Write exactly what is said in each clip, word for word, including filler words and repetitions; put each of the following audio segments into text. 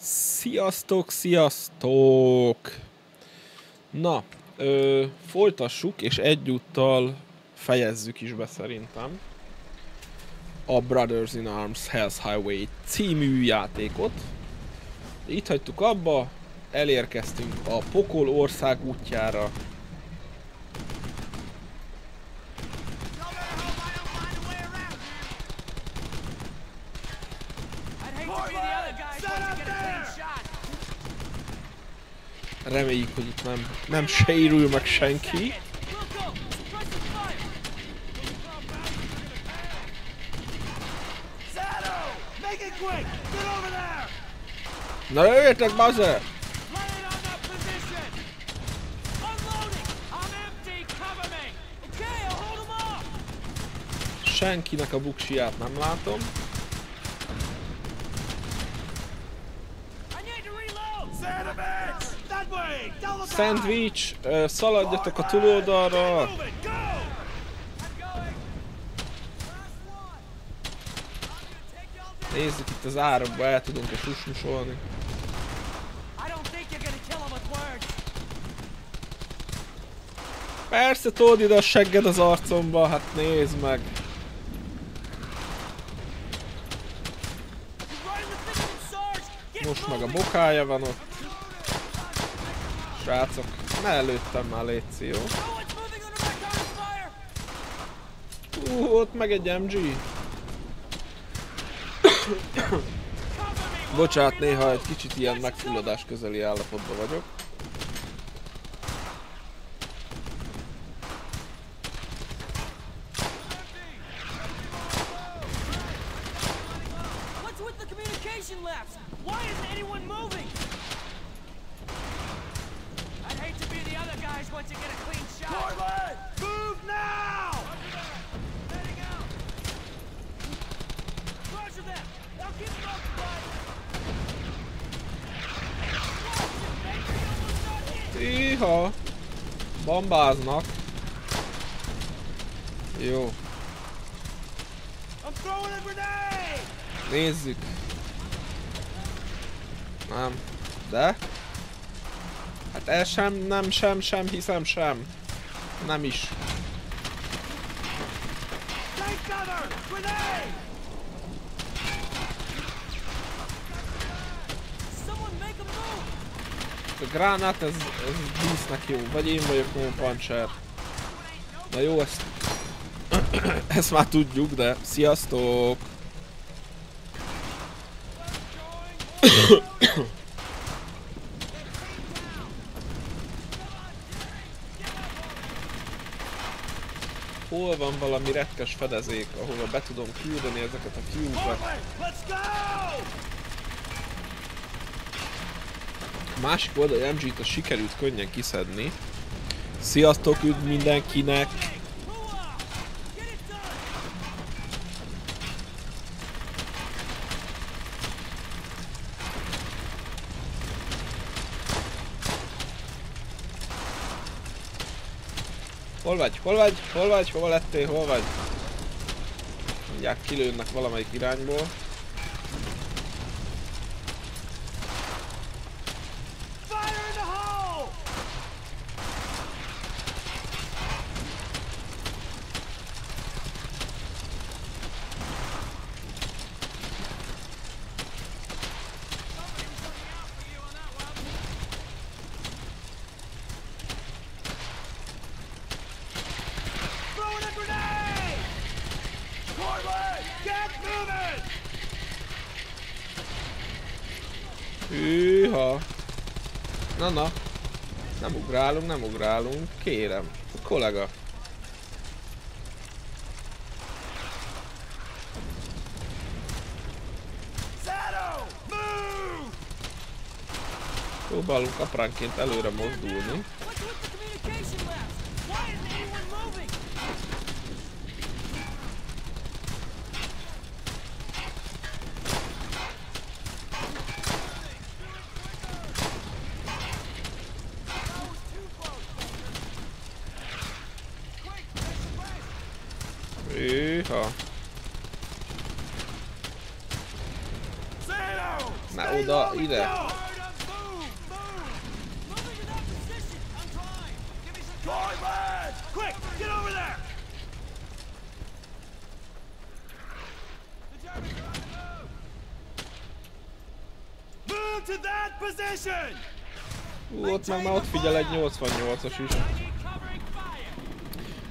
Sziasztok, sziasztok! Na, ö, folytassuk, és egyúttal fejezzük is be szerintem a Brothers in Arms: Hells Highway című játékot. Itt hagytuk abba, elérkeztünk a Pokol ország útjára. Reméljük, hogy itt nem, nem sérül meg senki. Na lőjétek, bazzer! Senkinek a buksiját nem látom. Sandwich, szaladjatok a túloldalra! Nézzük, itt az árakba el tudunk és susmusolni. Persze told ide a segged az arcomba, hát nézd meg! Most meg a bokája van ott. Srácok, ne előttem már, létszi, jó? Ú, ott meg egy em gé. Bocsát, néha egy kicsit ilyen megfulladás közeli állapotban vagyok. Iha, bombáznak. Jó. Nézzük. Nem. De? Hát el sem, nem, sem, sem, hiszem, sem. Nem is. A gránát, ez, ez dísznek jó, vagy én vagyok nagyon puncher. Na jó, ezt... ezt már tudjuk, de sziasztok! Hol van valami retkes fedezék, ahova be tudom küldeni ezeket a fiúkat? A másik oldali em gét-t sikerült könnyen kiszedni. Sziasztok, üdv mindenkinek! Hol vagy? Hol vagy? Hol vagy? Hova lettél? Hol vagy? Mindjárt kilőnnek valamelyik irányból. Hűha! Na na! Nem ugrálunk, nem ugrálunk, kérem, kollega! Próbálunk apránként előre mozdulni. oda, ide. Ú, ott meg már ott figyel egy nyolcvannyolcas is.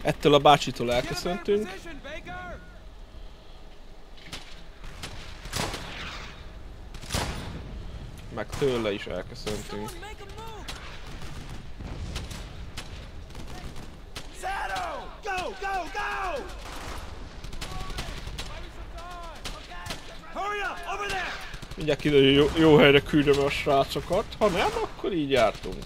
Ettől a bácsitól elköszöntünk. Meg tőle is elköszöntünk. Mindjárt ide jó, jó helyre küldöm a srácokat, ha nem, akkor így jártunk.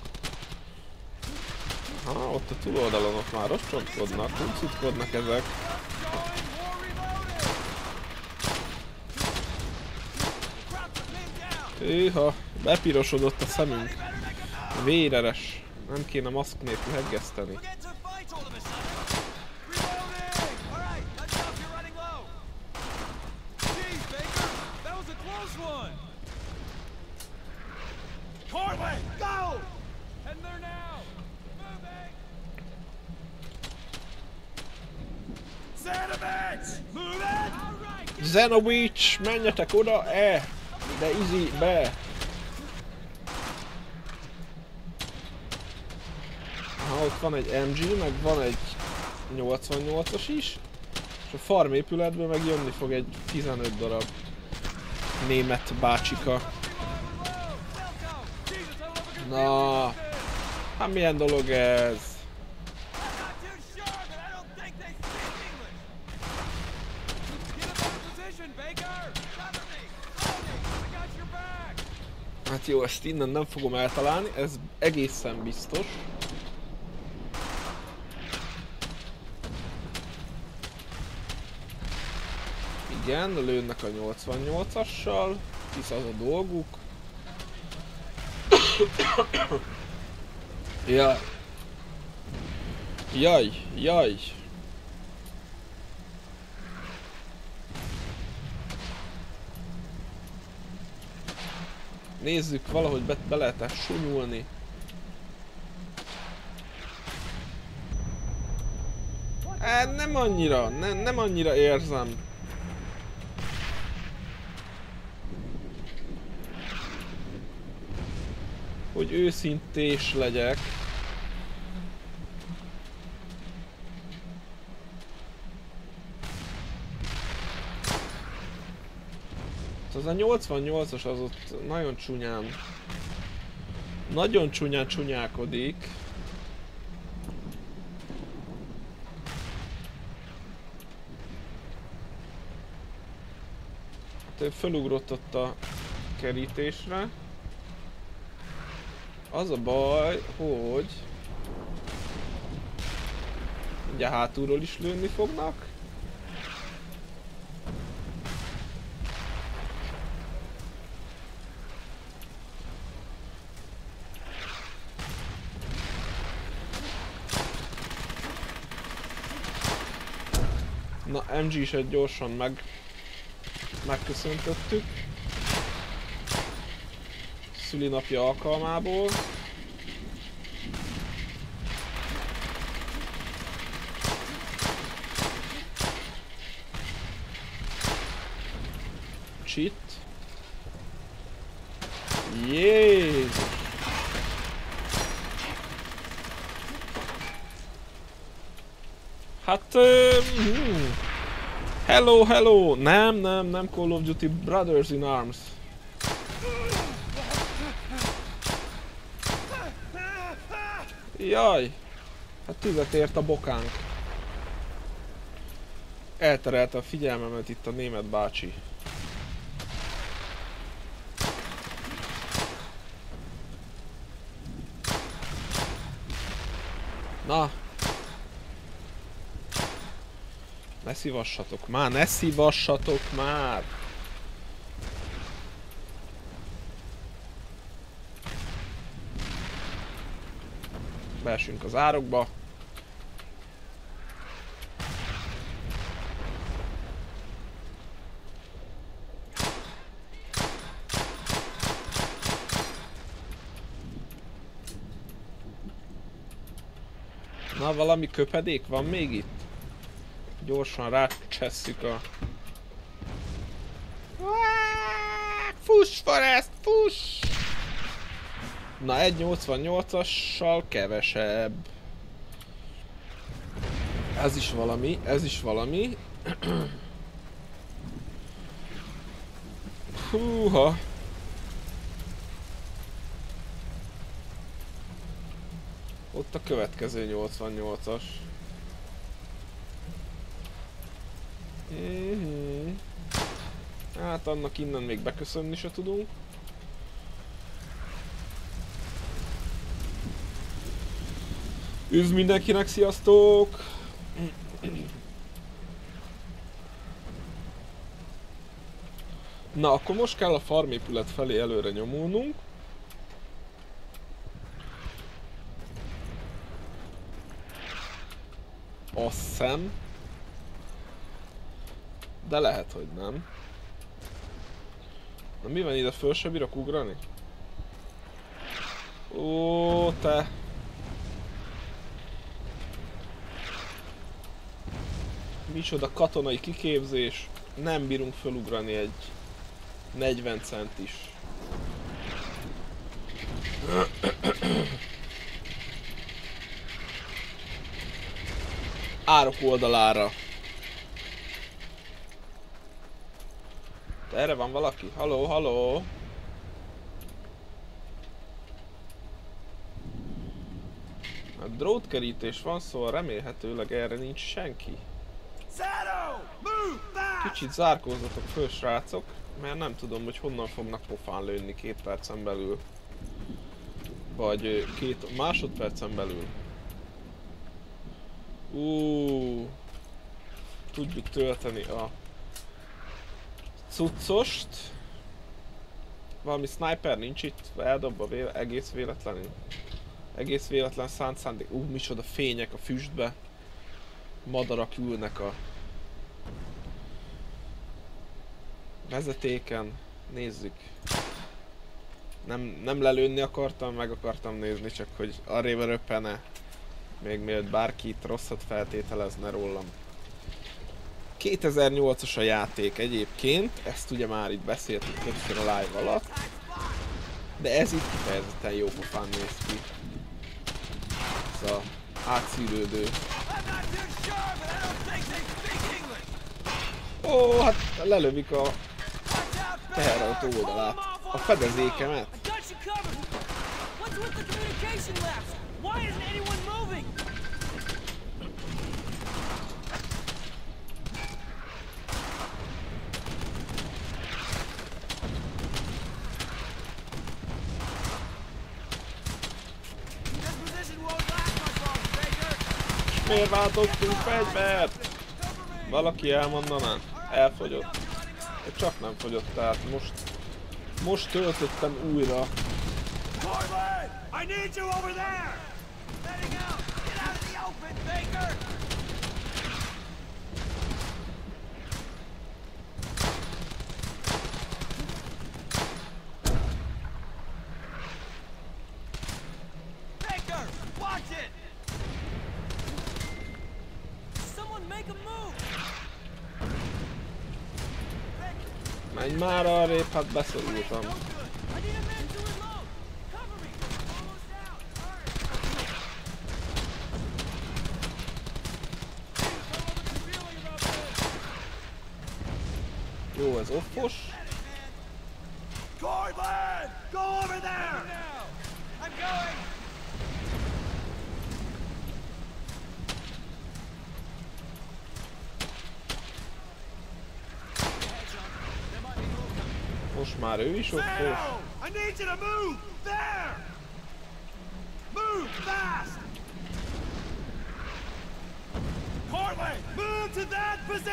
Ha, ott a túloldalon ott már rosszodnak, kuncutkodnak ezek. Hűha, bepirosodott a szemünk. Véreres. Nem kéne maszk nélkül heggeszteni. Zenovics, menjetek oda, e! De izi, be! Aha, ott van egy em gé, meg van egy nyolcvannyolcas is. És a farm épületből meg jönni fog egy tizenöt darab német bácsika. Na, hát milyen dolog ez? Hát jó, ezt innen nem fogom eltalálni, ez egészen biztos. Igen, lőnek a nyolcvannyolcassal, hisz az a dolguk. Jaj. Jaj, jaj. Nézzük, valahogy be, be lehet-e sunyulni. Hát nem annyira, ne, nem annyira érzem. Hogy őszintés legyek. Az a nyolcvannyolcas az ott nagyon csúnyán, nagyon csúnyán csúnyálkodik. Hát ő fölugrott ott a kerítésre. Az a baj, hogy ugye hátulról is lőni fognak. Na, em gé-set gyorsan meg... megköszöntöttük. Szülinapja alkalmából. Cheat. Jézus! Hát... Um, hello, hello! Nem, nem, nem Call of Duty Brothers in Arms. Jaj! Hát tüzet ért a bokánk. Elterelte a figyelmemet itt a német bácsi. Na! Ne szívassatok már, ne szívassatok már! Beesünk az árokba. Na, valami köpedék van még itt? Gyorsan rácsesszük a... Fuss, Forrest, fuss! Na, egy nyolcvannyolcassal kevesebb. Ez is valami, ez is valami. Húha! Ott a következő nyolcvannyolcas. Hát annak innen még beköszönni se tudunk. Üdv mindenkinek, sziasztok! Na, akkor most kell a farmépület felé előre nyomulnunk. Azt hiszem. De lehet, hogy nem. Na mi van ide, föl se bírok ugrani? Ó, te! Micsoda katonai kiképzés. Nem bírunk fölugrani egy negyven cent is. Árok oldalára. De erre van valaki? Halló, halló! A drótkerítés van, szóval remélhetőleg erre nincs senki. Kicsit zárkózzatok föl, srácok, mert nem tudom, hogy honnan fognak pofán lőni két percen belül. Vagy két másodpercen belül. Úúúú. Tudjuk tölteni a cuccost. Valami sniper nincs itt, eldobva véle, egész véletlenül. Egész véletlen szánt szándék. Ú, micsoda fények a füstbe. Madarak ülnek a vezetéken. Nézzük. Nem, nem lelőni akartam, meg akartam nézni, csak hogy arrébb röppene. Még mielőtt bárki itt rosszat feltételezne rólam. kétezer-nyolcas a játék egyébként, ezt ugye már itt beszéltük többször a live alatt. De ez itt kifejezetten jó pofán néz ki. Ez a átszűrődő. Ó, hát lelövik a teherautó oldalát. A fedezékemet. Miért váltottunk fegyvert? Valaki elmondaná? Elfogyott. De csak nem fogyott, tehát most... Most töltöttem újra. Menj már arrébb, hát beszorultam. Jó, ez offos. Most már ő is ott volt.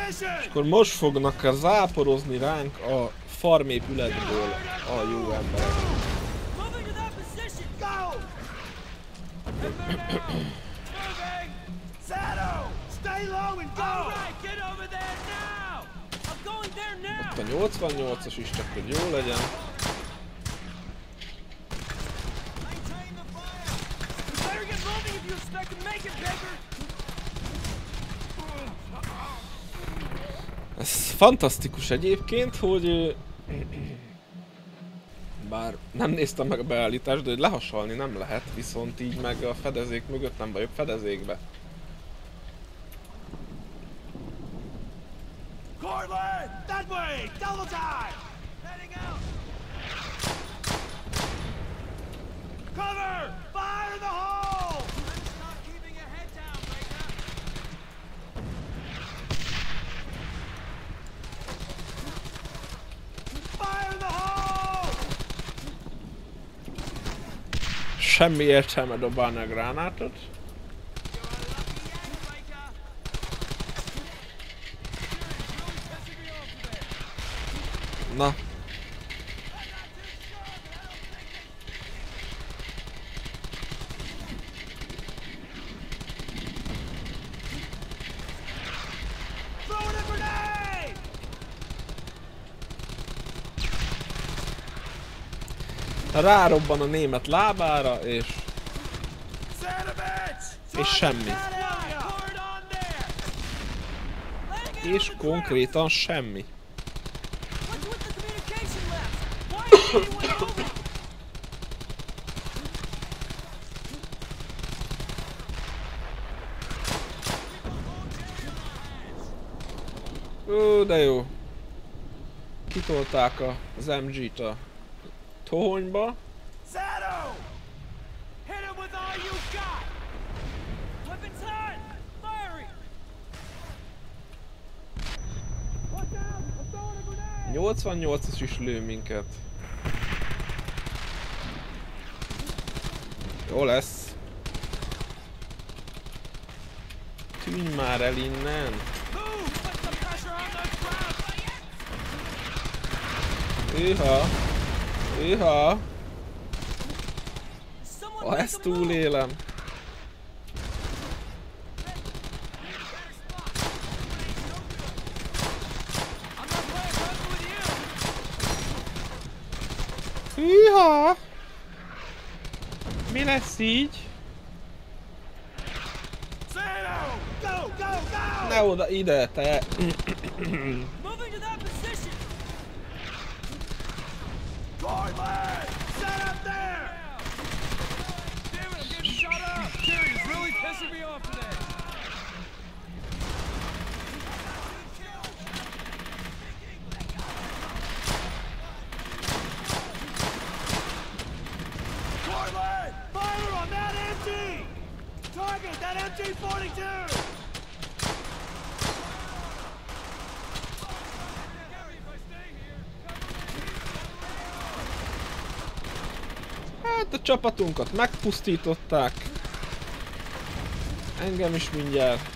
És akkor most fognak záporozni ránk a farmépületből a jó emberek. Ott a nyolcvannyolcas is, csak hogy jó legyen. fantasztikus egyébként, hogy... Bár nem néztem meg a beállítást, de hogy lehasalni nem lehet, viszont így meg a fedezék mögött nem vagyok fedezékbe. Semmi értelme dobálni a gránátot. Na. Rárobban a német lábára, és... és semmi. És konkrétan semmi. Ó, de jó. Kitolták az em gét a... tohonyba. nyolcvannyolcas is lő minket. Jó lesz. Tűnj már el innen. Hűha. Iha! Ha ezt túlélem! Iha! Mi lesz így? Ne oda, ide, te! Hát a csapatunkat megpusztították. Engem is mindjárt.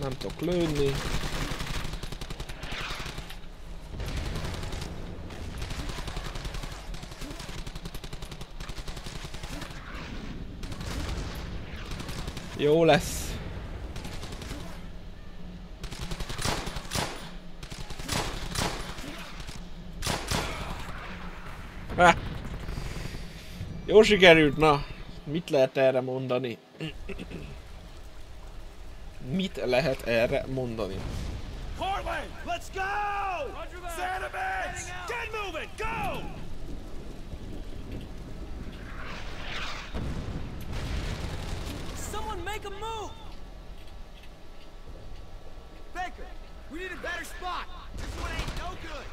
Nem tudok lőni. Jó lesz. Ha. Jó sikerült, na, mit lehet erre mondani? Mit lehet erre mondani? Corwin, let's go! Sandabits! Get moving, go! Someone make a move! Baker, we need a better spot. This one ain't no good.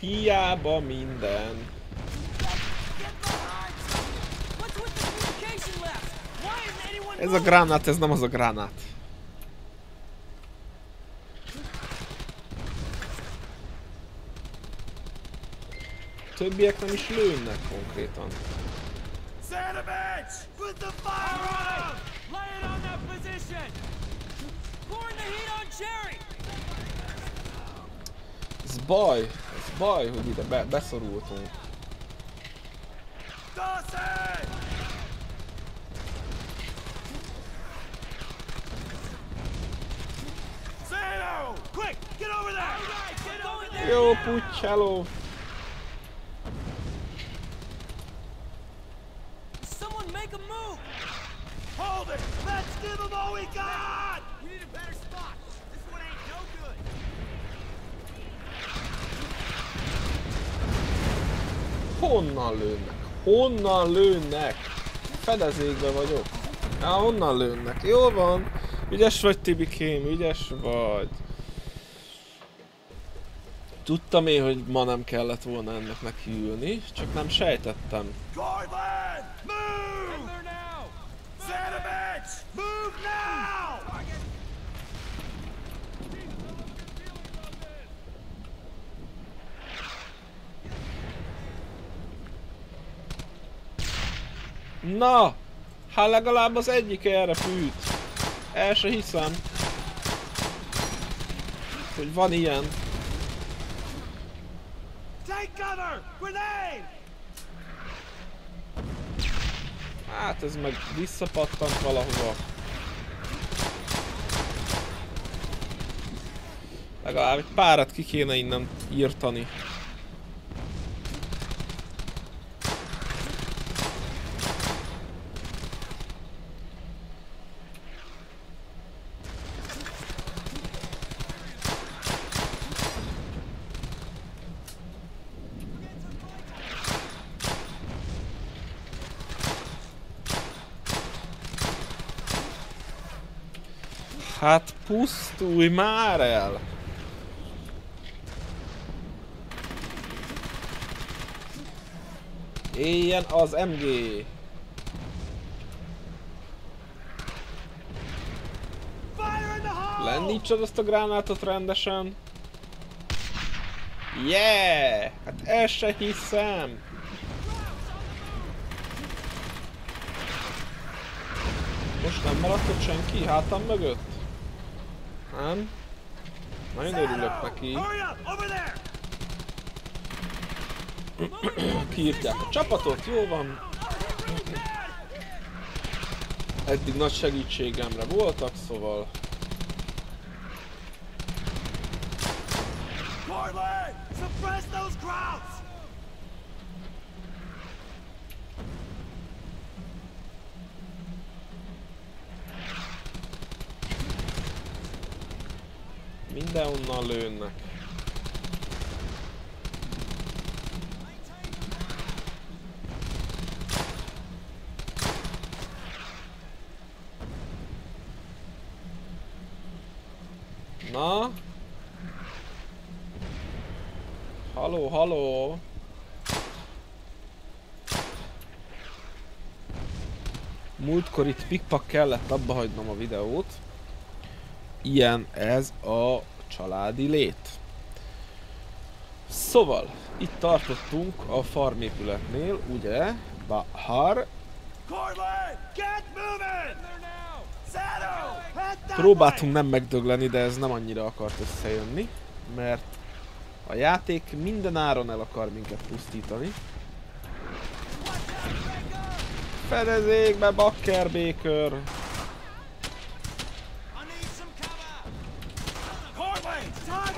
Hiába minden. Ez a gránát, ez nem az a gránát. többiek nem is lőnek konkrétan. Ez baj, ez baj, hogy ide be, beszorultunk. Jó puccáló! Honnan lőnek? Honnan lőnek? Fedezékbe vagyok. Á, honnan lőnek? Jó van. Ügyes vagy, Tibikém, ügyes vagy. Tudtam én, hogy ma nem kellett volna ennek nekiülni, csak nem sejtettem. Na! Hát legalább az egyik erre fűt. El se hiszem, hogy van ilyen. Hát ez meg visszapattant valahova. Legalább egy párat ki kéne innen írtani. Hát pusztulj már el! Éljen az em gé! Lendítsad azt a gránátot rendesen! Yeah! Hát el se hiszem! Most nem maradt ott senki hátam mögött? Nem? Nagyon örülök neki. Kiírtják a csapatot, jó van. Eddig nagy segítségemre voltak, szóval... Mindenhonnan lőnek. Na? Halló, halló! Múltkor itt pikpak kellett abba hagynom a videót. Ilyen ez a családi lét. Szóval, itt tartottunk a farmépületnél, ugye? Bahar. Próbáltunk nem megdögleni, de ez nem annyira akart összejönni, mert a játék minden áron el akar minket pusztítani. Fedezékbe, bakker békör!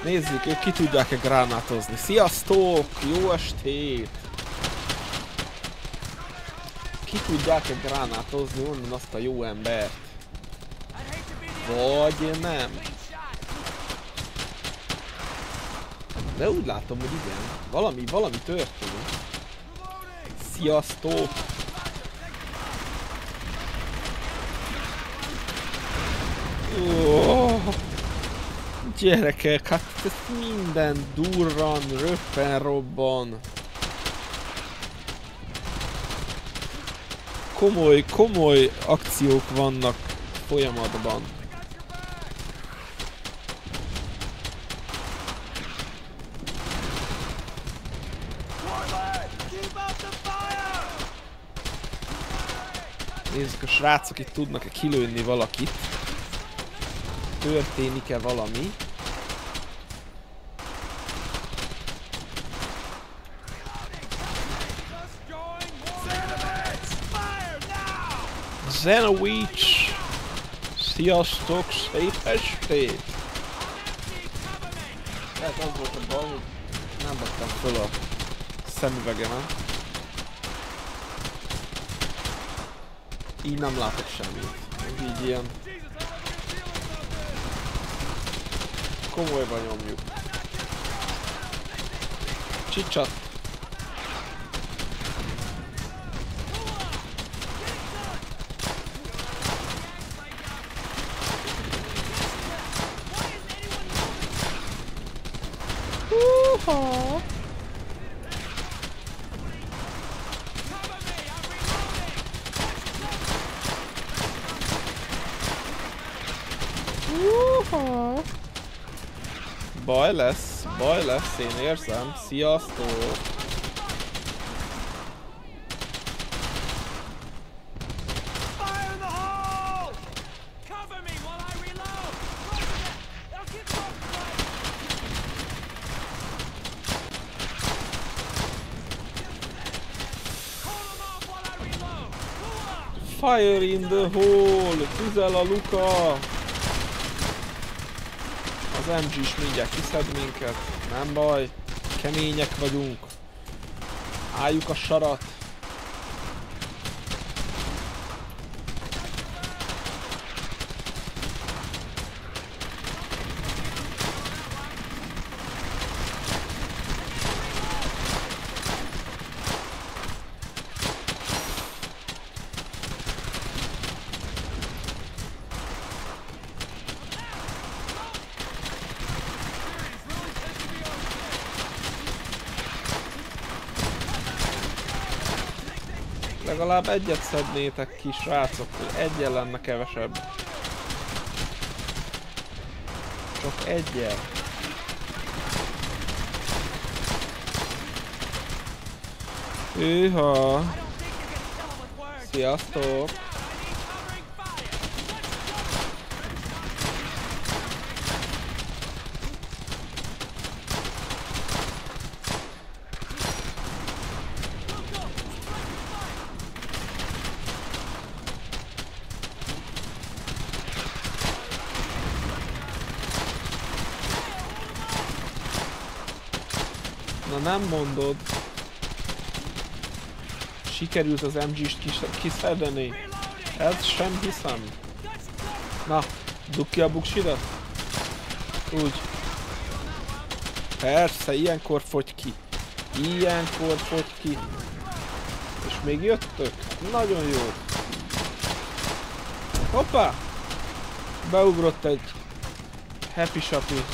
Nézzük, ők ki tudják-e gránátozni. Sziasztok! Jó estét! Ki tudják-e gránátozni onnan azt a jó embert? Vagy nem? De úgy látom, hogy igen. Valami, valami történik. Sziasztok! Oh. Gyerekek, hát ez minden durran, röppen robban. Komoly, komoly akciók vannak folyamatban. Nézzük, a srácok itt tudnak-e kilőni valakit. Történik-e valami? Zenovics! Sziasztok, szép estét! Lehet az volt a bal, hogy nem vettem föl a szemüvegemet. Így nem látok semmit. Így ilyen... Komolyban nyomjuk. Csicsat! Húha! Húha! Baj lesz, baj lesz, én érzem. Sziasztok! Fire in the hole! Tüzel a luka! Az em gé is mindjárt kiszed minket, nem baj, kemények vagyunk. Álljuk a sarat. Legalább egyet szednétek ki, srácok, hogy egyel lenne kevesebb. Csak egyel. Hűha! Sziasztok! Nem mondod. Sikerült az em gé-st kiszedni. Ez sem hiszem. Na, dugd ki a buksidat. Úgy. Persze, ilyenkor fogy ki. Ilyenkor fogy ki. És még jöttök? Nagyon jó. Hoppá! Beugrott egy happy shopping.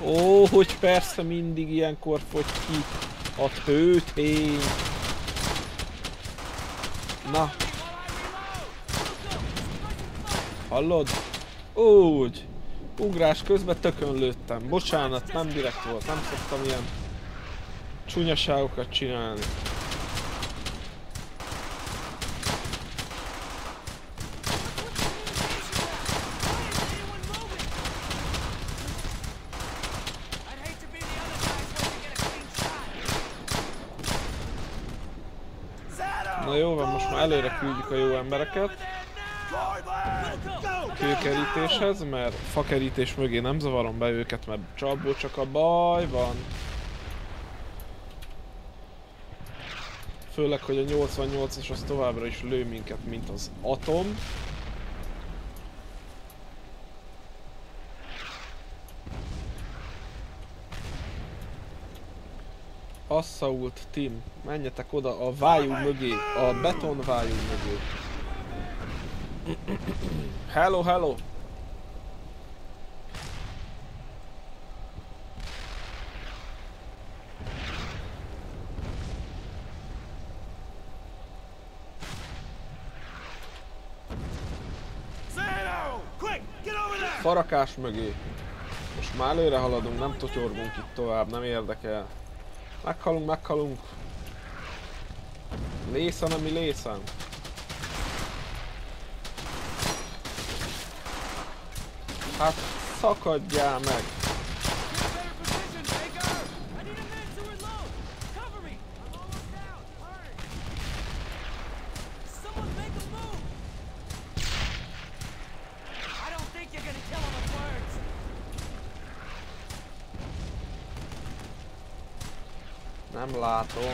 Ó, hogy persze mindig ilyenkor fogy ki a tőtény. Na. Hallod? Úgy. Ugrás közben tökön lőttem. Bocsánat, nem direkt volt. Nem szoktam ilyen csúnyaságokat csinálni. Na jó van, most már előre küldjük a jó embereket kőkerítéshez, mert fakerítés mögé nem zavarom be őket, mert csapból csak a baj van. Főleg, hogy a nyolcvannyolcas az továbbra is lő minket, mint az atom. Assault team, menjetek oda a vájú mögé, a beton vájú mögé. Hello, hello! farakás mögé. Most már előre haladunk, nem totyorgunk itt tovább, nem érdekel. Meghalunk, meghalunk. Lészen, ami lészen. Hát szakadjál meg! Nem látom.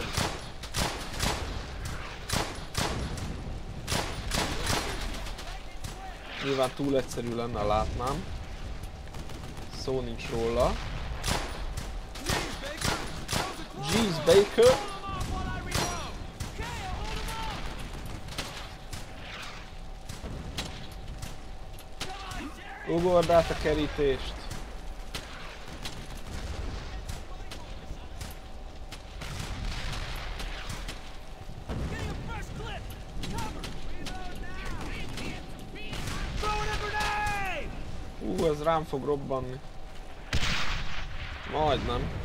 Nyilván túl egyszerű lenne, látnám. Szó nincs róla. Jeez Baker! Ugord át a kerítést! Hú, ez rám fog robbanni. Majdnem.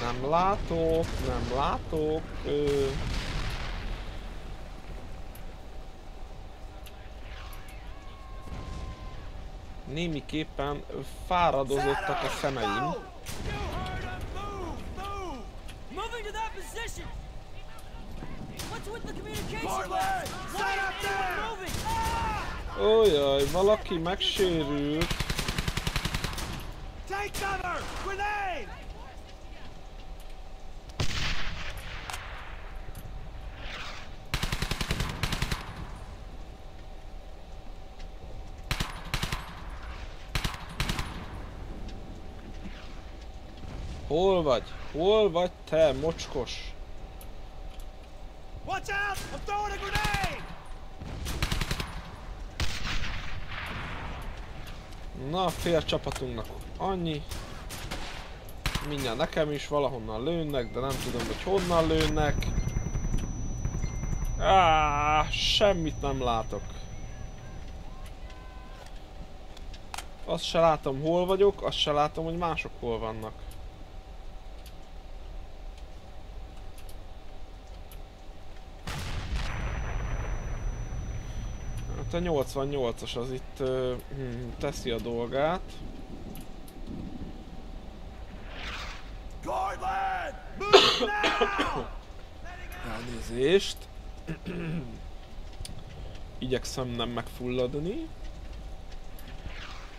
Nem látok, nem látok. Ö... Némiképpen fáradozottak a szemeim. Ójaj, valaki megsérült. Hol vagy? Hol vagy te, mocskos? Watch out! I'm throwing a grenade! Na, fél csapatunknak annyi. Mindjárt nekem is valahonnan lőnek, de nem tudom, hogy honnan lőnek. Ááááá, semmit nem látok. Azt se látom, hol vagyok, azt se látom, hogy mások hol vannak. A nyolcvannyolcas az itt uh, teszi a dolgát. Elnézést. Igyekszem nem megfulladni.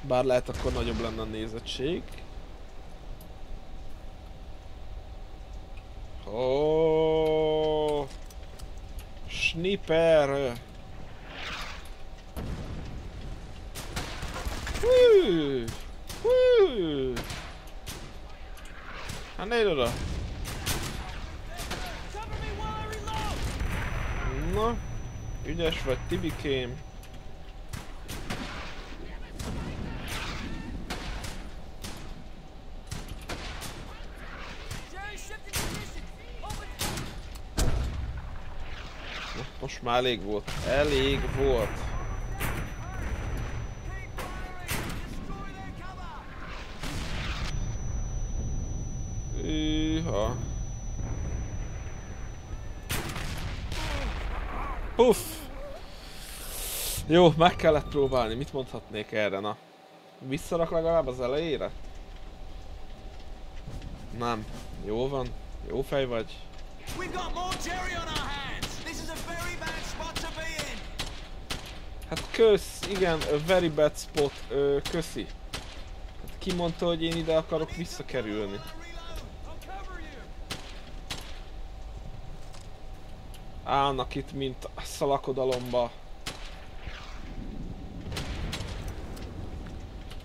Bár lehet akkor nagyobb lenne a nézettség. Oh, sniper! Hú, hú. Hát nézd oda. Na, ügyes vagy, Tibikém. Na, most már elég volt. Elég volt. Hűha. Puff! Jó, meg kellett próbálni. Mit mondhatnék erre? Na, visszarak legalább az elejére? Nem. Jó van. Jó fej vagy. Hát kösz, igen, a very bad spot. Ö, köszi. Hát ki mondta, hogy én ide akarok visszakerülni? Állnak itt, mint a szalakodalomba.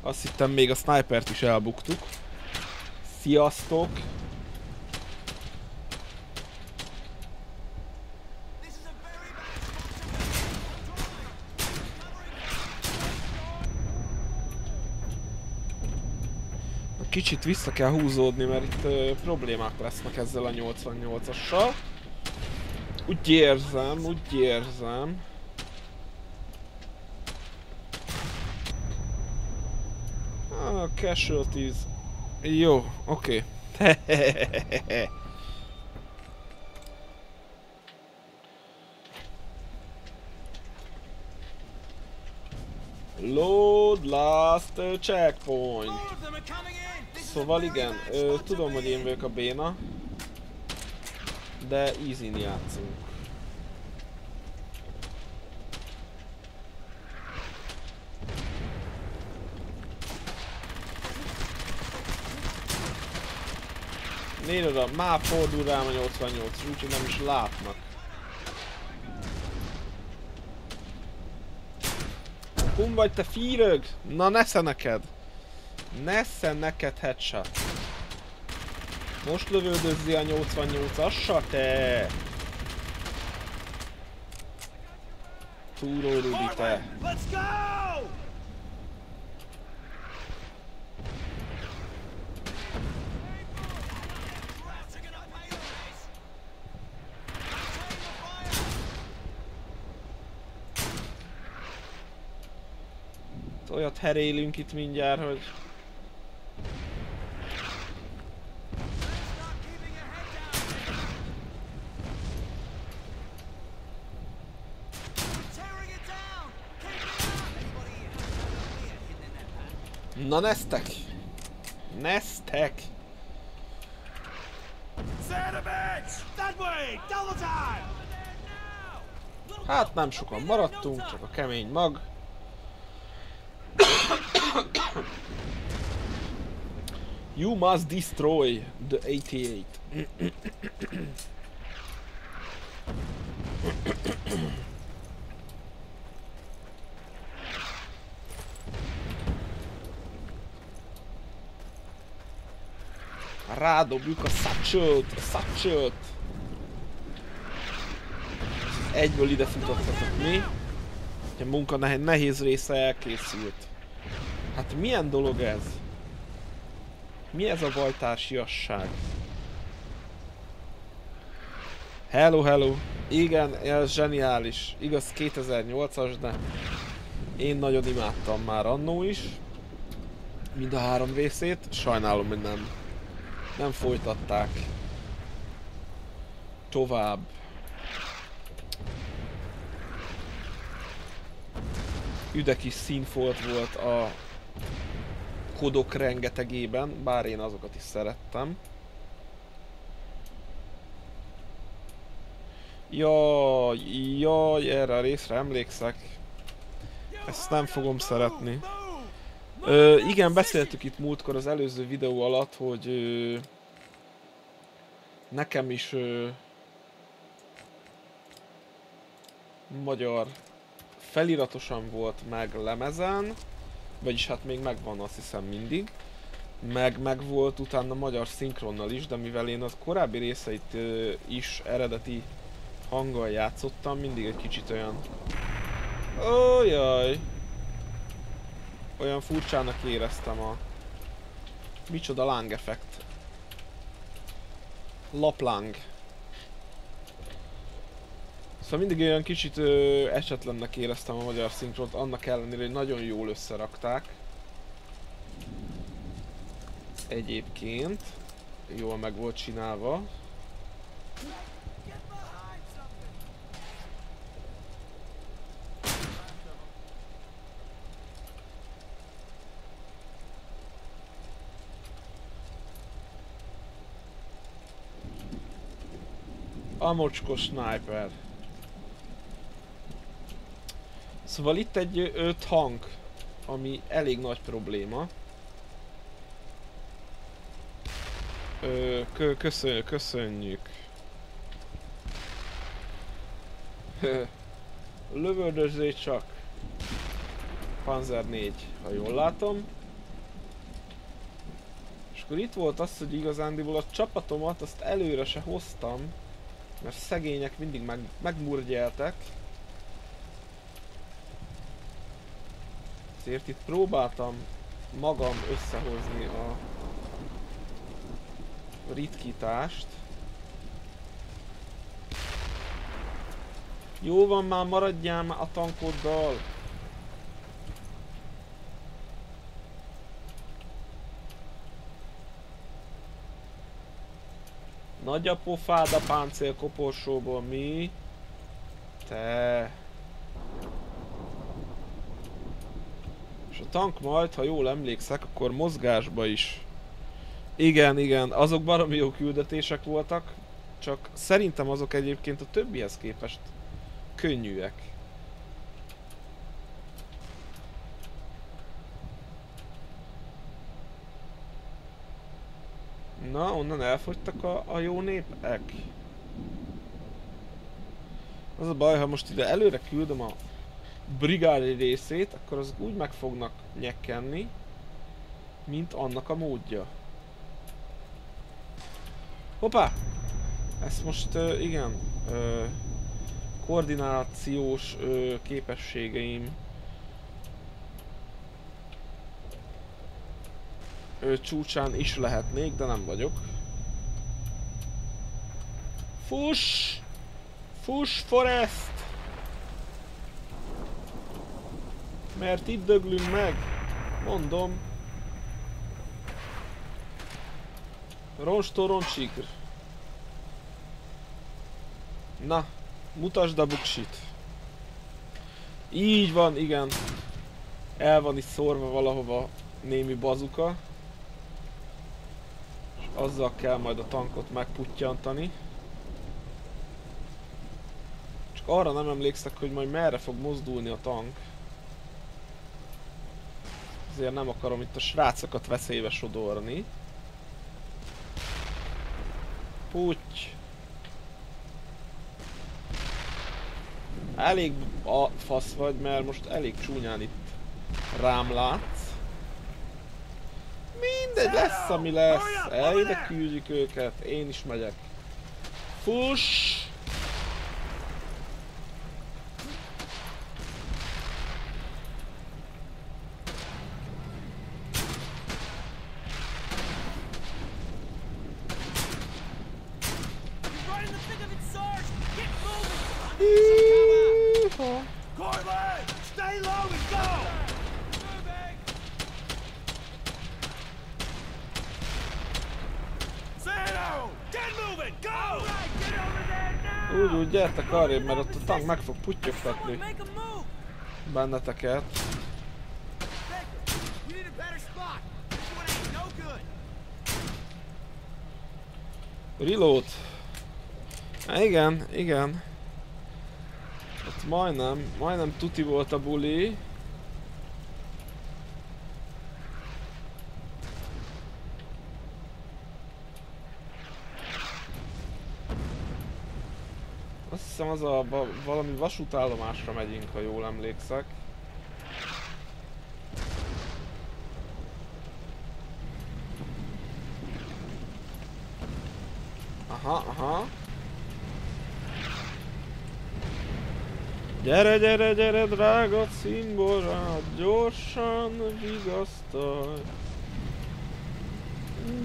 Azt hittem, még a snipert is elbuktuk. Sziasztok! kicsit vissza kell húzódni, mert itt ö, problémák lesznek ezzel a nyolcvannyolcassal. Úgy érzem, úgy érzem. Ah, casualties. Jó, oké. Okay. Load last uh, checkpoint. Szóval igen, ö, tudom, hogy én vagyok a béna, de easy-n játszunk. Nézd oda, már fordul rám a nyolcvannyolc, úgyhogy nem is látnak. Hum vagy te fírög? Na nesze neked! Nesze neked headshot! Most lövöldözzi a nyolcvannyolcassal, te! Túró Rudi, te! Olyat herélünk itt mindjárt, hogy... Na, neztek! Neztek! Hát nem sokan maradtunk, csak a kemény mag. You must destroy the á té eight. Rádobjuk a satchelt, a satchelt. Egyből ide futottak mi. A munka nehéz része elkészült. Hát milyen dolog ez? Mi ez a bajtársiasság? Hello, hello! Igen, ez zseniális. Igaz kétezer-nyolcas, de én nagyon imádtam már annó is. Mind a három részét. Sajnálom, hogy nem. Nem folytatták tovább. Üde kis színfolt volt a kodok rengetegében, bár én azokat is szerettem. Jaj, jaj, erre a részre emlékszek. Ezt nem fogom szeretni. Ö, igen, beszéltük itt múltkor az előző videó alatt, hogy ö, nekem is ö, magyar feliratosan volt meg lemezen, vagyis hát még megvan, azt hiszem, mindig, meg, meg volt utána magyar szinkronnal is, de mivel én az korábbi részeit ö, is eredeti hanggal játszottam, mindig egy kicsit olyan... Ó, jaj! Olyan furcsának éreztem a... Micsoda lángeffekt. Lapláng. Szóval mindig olyan kicsit ö, esetlennek éreztem a magyar szinkront, annak ellenére, hogy nagyon jól összerakták. Egyébként jól meg volt csinálva. A mocskos sniper. Szóval itt egy öt hang, ami elég nagy probléma. Ö, kö, köszön, köszönjük. Lövöldözzé csak. Panzer négy, ha jól látom. És akkor itt volt az, hogy igazándiból a csapatomat azt előre se hoztam, mert szegények mindig meg, megmurgyeltek. Ezért itt próbáltam magam összehozni a ritkítást. Jó van már, maradjál már a tankoddal! Nagy a pofád a páncélkoporsóból, mi? Te! És a tank majd, ha jól emlékszek, akkor mozgásba is. Igen, igen, azok baromi jó küldetések voltak, csak szerintem azok egyébként a többihez képest könnyűek. Na, onnan elfogytak a, a jó népek. Az a baj, ha most ide előre küldöm a brigádi részét, akkor azok úgy meg fognak nyekkenni, mint annak a módja. Hoppá! Ezt most uh, igen, uh, koordinációs uh, képességeim uh, csúcsán is lehetnék, de nem vagyok. Fuss! Fuss, Forrest! Mert itt döglünk meg, mondom. Ronstoroncsíkr. Na, mutasd a buksit. Így van, igen. El van is szórva valahova némi bazuka. És azzal kell majd a tankot megputtyantani. Csak arra nem emlékszek, hogy majd merre fog mozdulni a tank. Azért nem akarom itt a srácokat veszélybe sodorni. Puty! Elég a fasz vagy, mert most elég csúnyán itt rám látsz. Mindegy, lesz ami lesz. El ide küldjük őket, én is megyek. Fuss! Úgy, úgy, gyertek arrébb, mert ott a tank meg fog putyogtatni benneteket. Reload. Há, igen, igen. Ott majdnem, majdnem tuti volt a buli. Az a valami vasútállomásra megyünk, ha jól emlékszek. Aha, aha. Gyere, gyere, gyere, drága cimborát, gyorsan vigasztalj.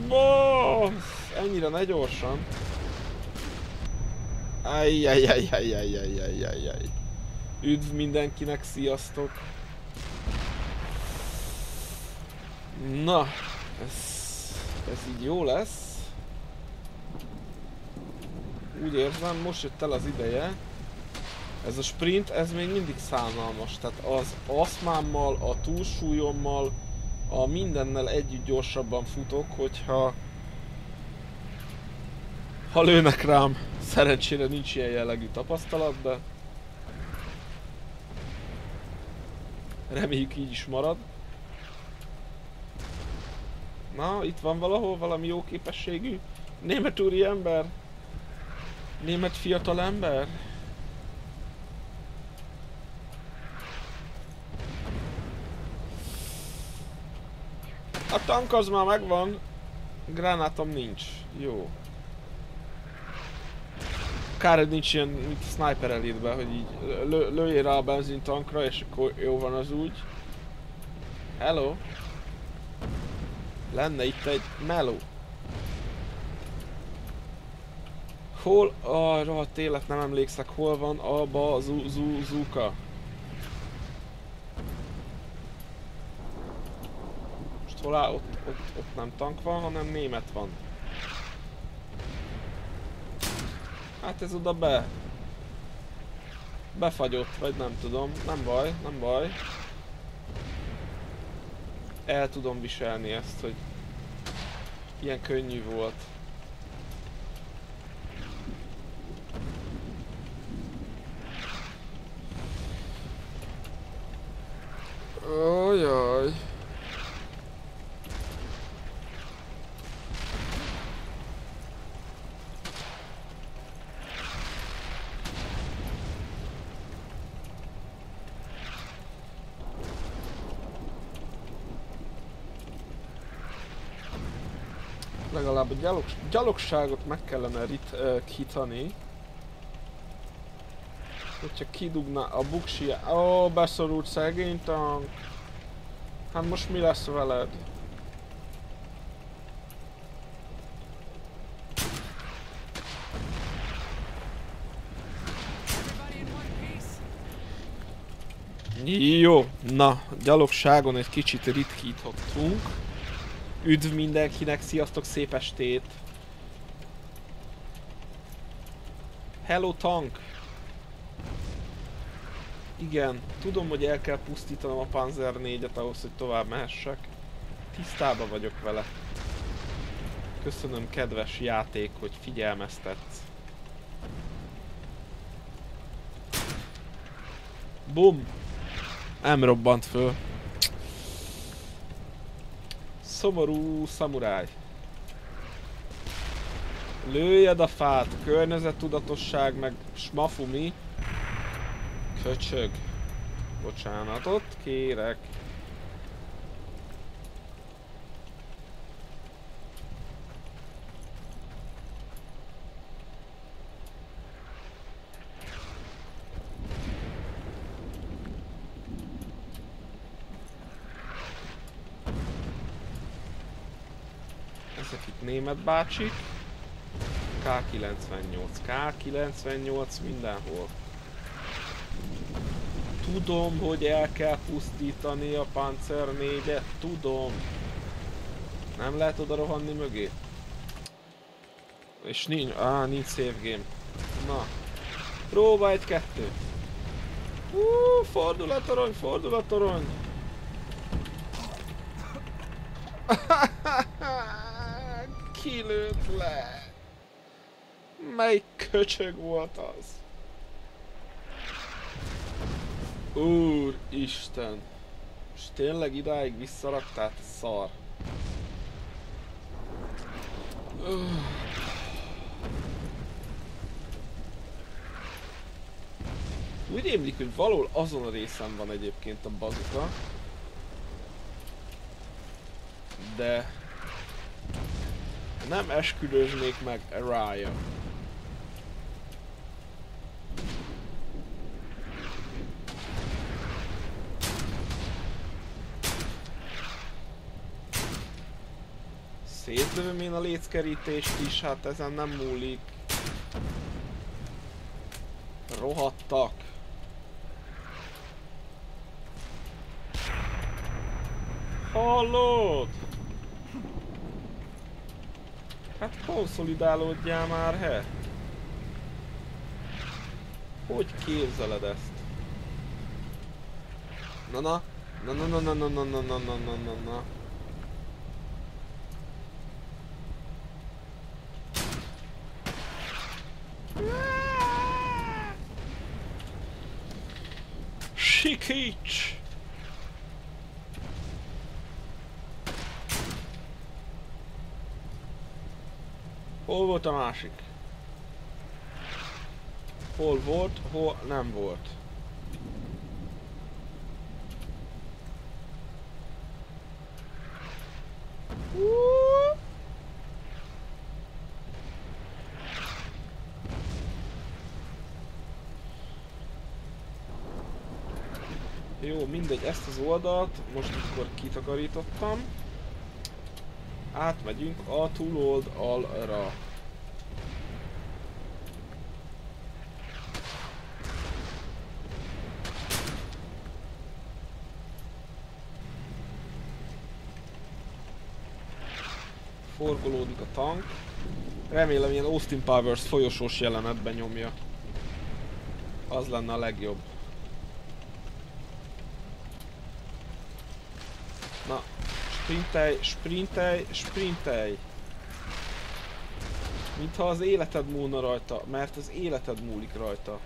Bossz! Ennyire ne gyorsan. Ajjajjajjajjajjajjajjajjaj. Üdv mindenkinek, sziasztok! Na, ez, ez így jó lesz. Úgy érzem, most jött el az ideje. Ez a sprint, ez még mindig szánalmas. Tehát az aszmámmal, a túlsúlyommal, a mindennel együtt gyorsabban futok, hogyha... Ha lőnek rám, szerencsére nincs ilyen jellegű tapasztalat, de reméljük így is marad. Na, itt van valahol valami jó képességű német úri ember, német fiatal ember. A tank az már megvan, gránátom nincs, jó. Kár, hogy nincs ilyen, mint a Sniper Elite-ben, hogy így lő, lőjél rá a benzintankra, és akkor jó van az úgy. Hello! Lenne itt egy meló. hol? A rohadt élet, nem emlékszek, hol van a bazúzuka. Most hol áll? Ott, ott, ott nem tank van, hanem német van. Hát ez oda be. Befagyott, vagy nem tudom. Nem baj, nem baj. El tudom viselni ezt, hogy ilyen könnyű volt. Ajaj. Legalább a gyalog, gyalogságot meg kellene rit, uh, kitani. Hogyha kidugná a buksiát... Ó, oh, beszorult szegény tank. Hát most mi lesz veled? Jó, na, gyalogságon egy kicsit ritkítottunk. Üdv mindenkinek, sziasztok, szép estét! Hello tank! Igen, tudom, hogy el kell pusztítanom a Panzer négyet ahhoz, hogy tovább mehessek. Tisztában vagyok vele. Köszönöm, kedves játék, hogy figyelmeztetsz. Bum! Nem robbant föl. Szomorú szamuráj. Lőjed a fát, környezettudatosság, meg smafumi. Köcsög. Bocsánatot kérek. Ezek itt német bácsik. Ká kilencvennyolc, Ká kilencvennyolc mindenhol. Tudom, hogy el kell pusztítani a Panzer négyet, tudom. Nem lehet oda rohanni mögé. És nincs, á, nincs save game. Na, próbálj egy-kettőt. Hú, fordul a torony, fordul a torony. Kilőtt le. Melyik köcsög volt az? Úristen! És tényleg idáig visszaraktál, szar! Öh. Úgy émlik, hogy valahol azon a részen van egyébként a bazuka. De... nem esküdöznék meg rája. Szétlövöm én a léckerítést is, hát ezen nem múlik. Rohadtak. Hallod? Hát konszolidálódjál már, he? Hogy képzeled ezt? Na na, na na na na na na na na na na na. Sikíts! Hol volt a másik? Hol volt, hol nem volt. Jó, mindegy, ezt az oldalt most akkor kitakarítottam. Átmegyünk a túloldalra. Forgolódik a tank. Remélem ilyen Austin Powers folyosós jelenetben nyomja. Az lenne a legjobb. Na, sprintelj, sprintelj, sprintelj! Mintha az életed múlna rajta, mert az életed múlik rajta.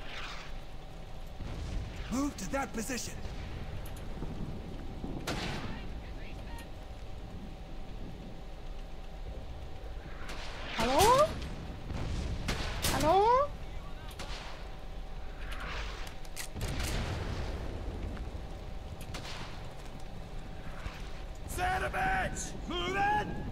Move to that position. Hello? Hello? Sadovich, move in.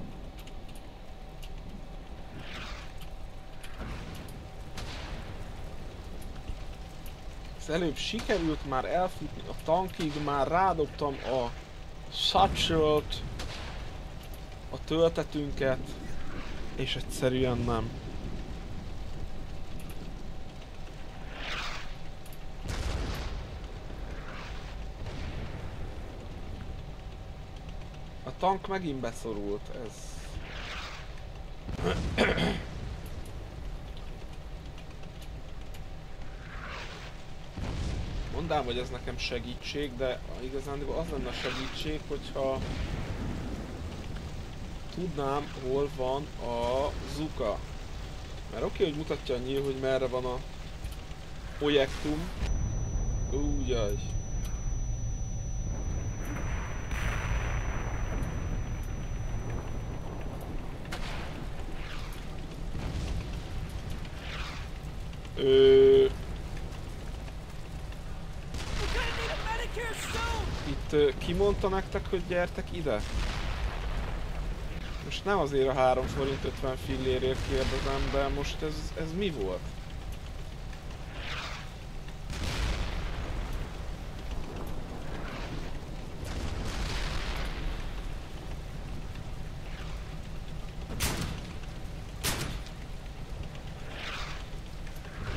Előbb sikerült már elfutni a tankig, már rádobtam a satchelt, a töltetünket, és egyszerűen nem. A tank megint beszorult, ez... Mondám, hogy ez nekem segítség, de igazán az lenne a segítség, hogyha tudnám, hol van a Zuka. Mert oké, okay, hogy mutatja a nyíl, hogy merre van a projektum. Újjaj. Ö... Itt ki mondta nektek, hogy gyertek ide? Most nem azért a három forint ötven fillérért kérdezem, de most ez, ez mi volt?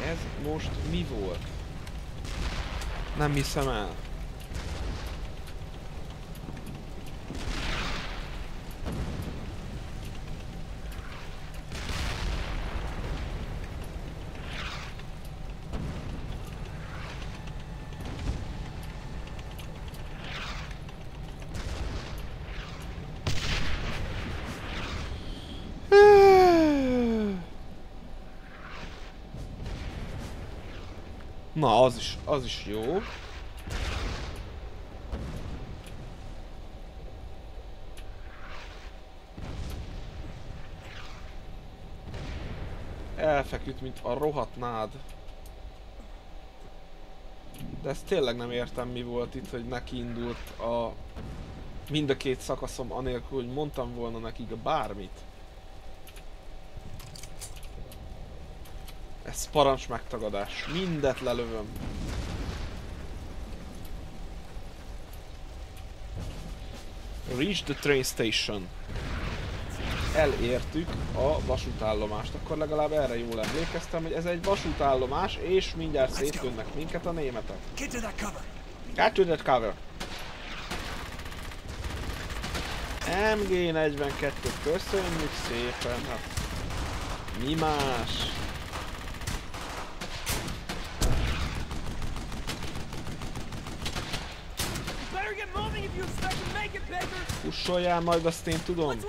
Ez most mi volt? Nem hiszem el. Na, az is, az is jó. Elfeküdt, mint a rohadt nád. De ezt tényleg nem értem, mi volt itt, hogy neki indult a... mind a két szakaszom, anélkül, hogy mondtam volna nekik bármit. Ez parancs megtagadás. Mindet lelövöm. Reach the train station. Elértük a vasútállomást. Akkor legalább erre jól emlékeztem, hogy ez egy vasútállomás, és mindjárt szétjönnek minket a németek. Get to that cover. Get to that cover. em gé negyvenkettő, köszönjük szépen. Hát, mi más? Fussoljál majd, azt én tudom. Get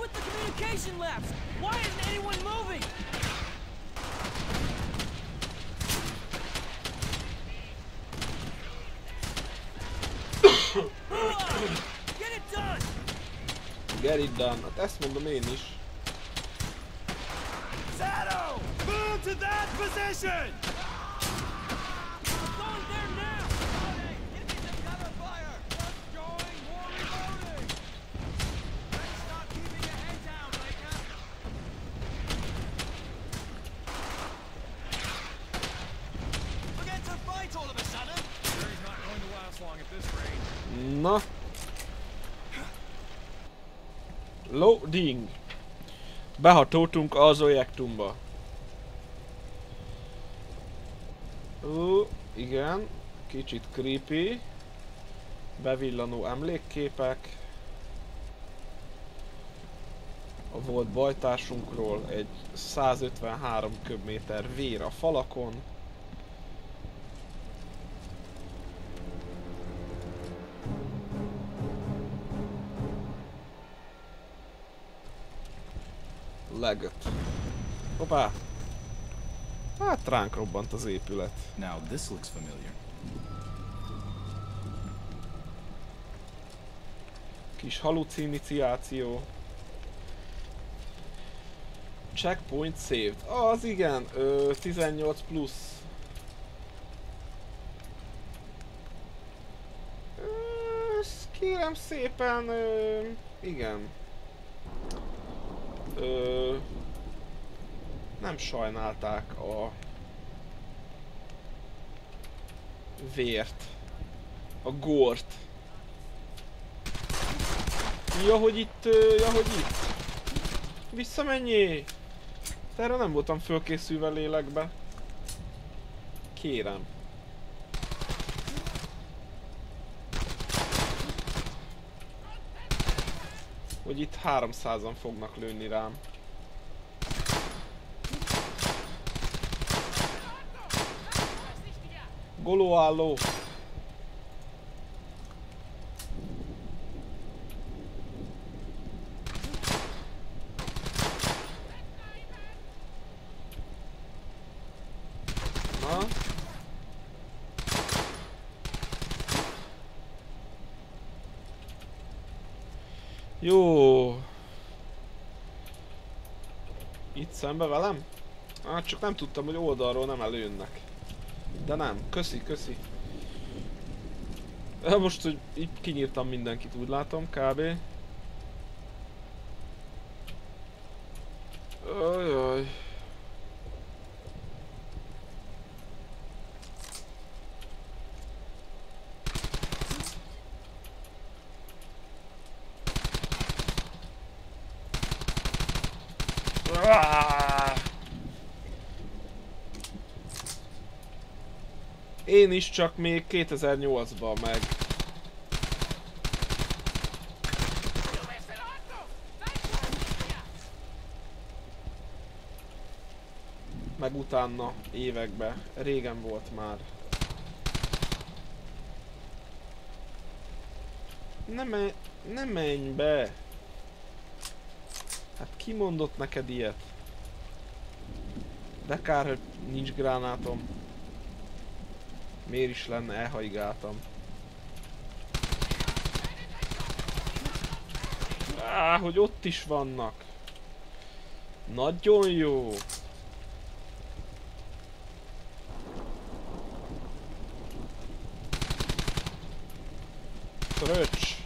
it done. Hát ezt mondom én is. Shadow, move to that position! Na. Loading. Behatoltunk az objektumba. Ó, igen. Kicsit creepy. Bevillanó emlékképek. a volt bajtársunkról, egy százötvenhárom köbméter vér a falakon. Legött. Hoppá! Hát ránk robbant az épület. Now this looks familiar. Kis halucináció. Checkpoint saved. Az igen, ö, tizennyolc plusz. Ö, kérem szépen, ö, igen. Ö, nem sajnálták a vért, a gort. Ja, hogy itt, ja, hogy itt. Visszamenjél! Erre nem voltam fölkészülve lélekbe. Kérem. Hogy itt háromszázan fognak lőni rám. Golóálló! Jó. Itt szembe velem? Hát csak nem tudtam, hogy oldalról nem előnnek. De nem, köszi, köszi. Most, hogy így kinyírtam mindenkit, úgy látom, kb. Ajaj. Én is, csak még kétezer-nyolcban meg. Meg utána, évekbe. Régen volt már. Ne, me ne menj be! Hát ki mondott neked ilyet? De kár, hogy nincs gránátom. Miért is lenne, elhaigáltam. Áh, hogy ott is vannak. Nagyon jó. Tröcs.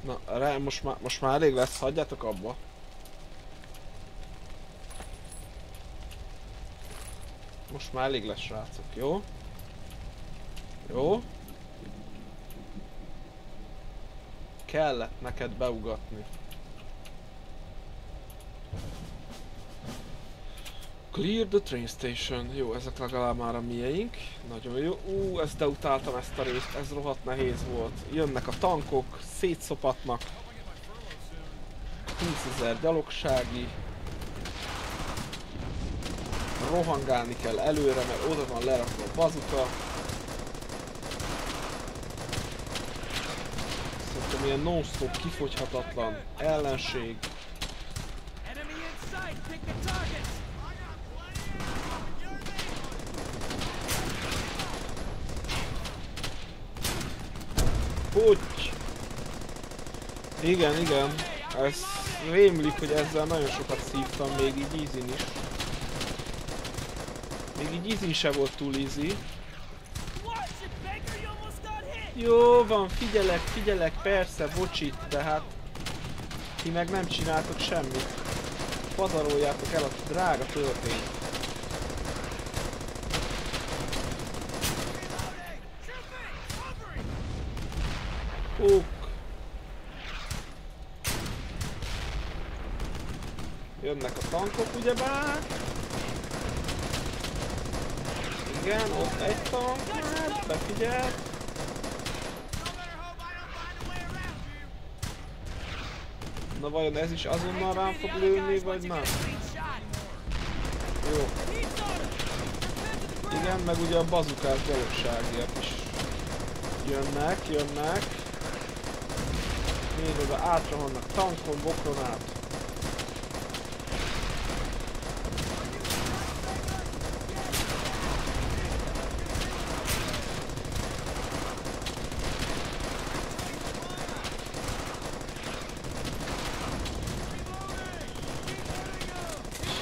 Na, rá, most már, most már elég lesz, hagyjátok abba. Most már elég lesz, srácok, jó? Jó? Kellett neked beugatni. Clear the train station. Jó, ezek legalább már a mieink. Nagyon jó. Ú, ezt de utáltam, ezt a részt, ez rohadt nehéz volt. Jönnek a tankok, szétszopatnak. húszezer gyalogsági. Rohangálni kell előre, mert oda van lerakva a bazuka. Szerintem ilyen non-stop kifogyhatatlan ellenség. Puty! Igen, igen. Ez rémlik, hogy ezzel nagyon sokat szívtam, még így ízin is. Még így easy se volt túl easy. Jó van, figyelek, figyelek, persze, bocsit, de hát ti meg nem csináltok semmit. Pazaroljátok el a drága történet. Pók. Jönnek a tankok, ugyebár? Igen, ott egy tank, hát befigyelt. Na Na vajon ez is azonnal rám fog lőni, vagy nem? Jó. Igen, meg ugye a bazukák valóságiak is jönnek, jönnek. Még oda átrahannak tankon, bokron át.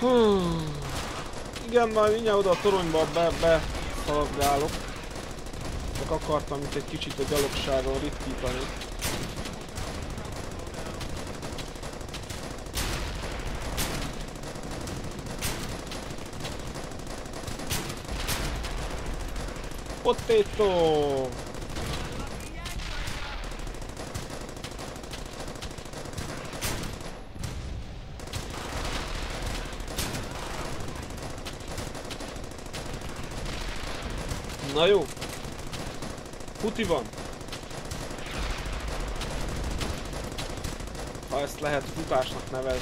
Hú. Igen, majd mindjárt oda a toronyba beszaladgálok. Csak akartam itt egy kicsit a gyalogságon ritkítani. Potato! Na jó, puti van. Ha ezt lehet futásnak nevezni,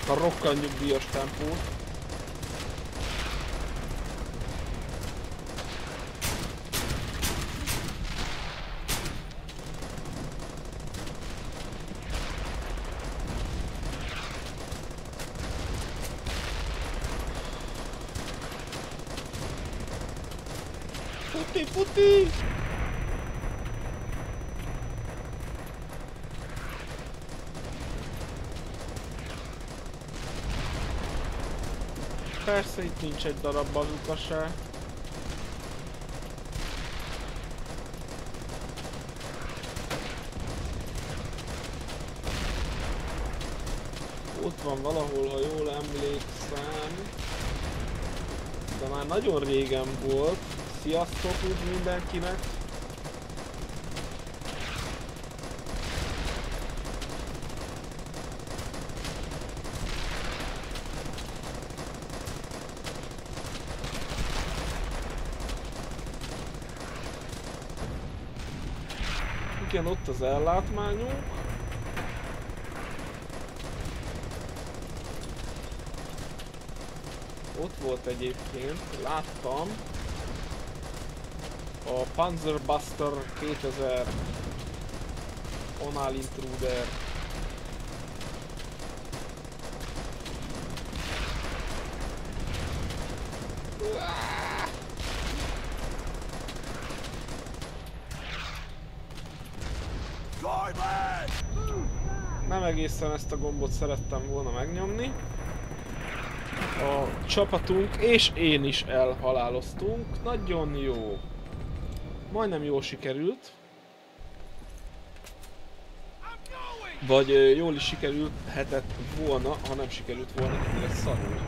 ezt a rokkant nyugdíjas tempót. Puti, puti! Persze itt nincs egy darab bazuka se. Ott van valahol, ha jól emlékszem. De már nagyon régen volt. Sziasztok úgy mindenkinek! Igen, ott az ellátmányunk. Ott volt egyébként, láttam. A Panzer kétezer Onal Intruder. Nem egészen ezt a gombot szerettem volna megnyomni. A csapatunk és én is elhaláloztunk. Nagyon jó. Majdnem jól sikerült. Vagy jól is sikerülhetett volna, ha nem sikerült volna, ennyire szarul.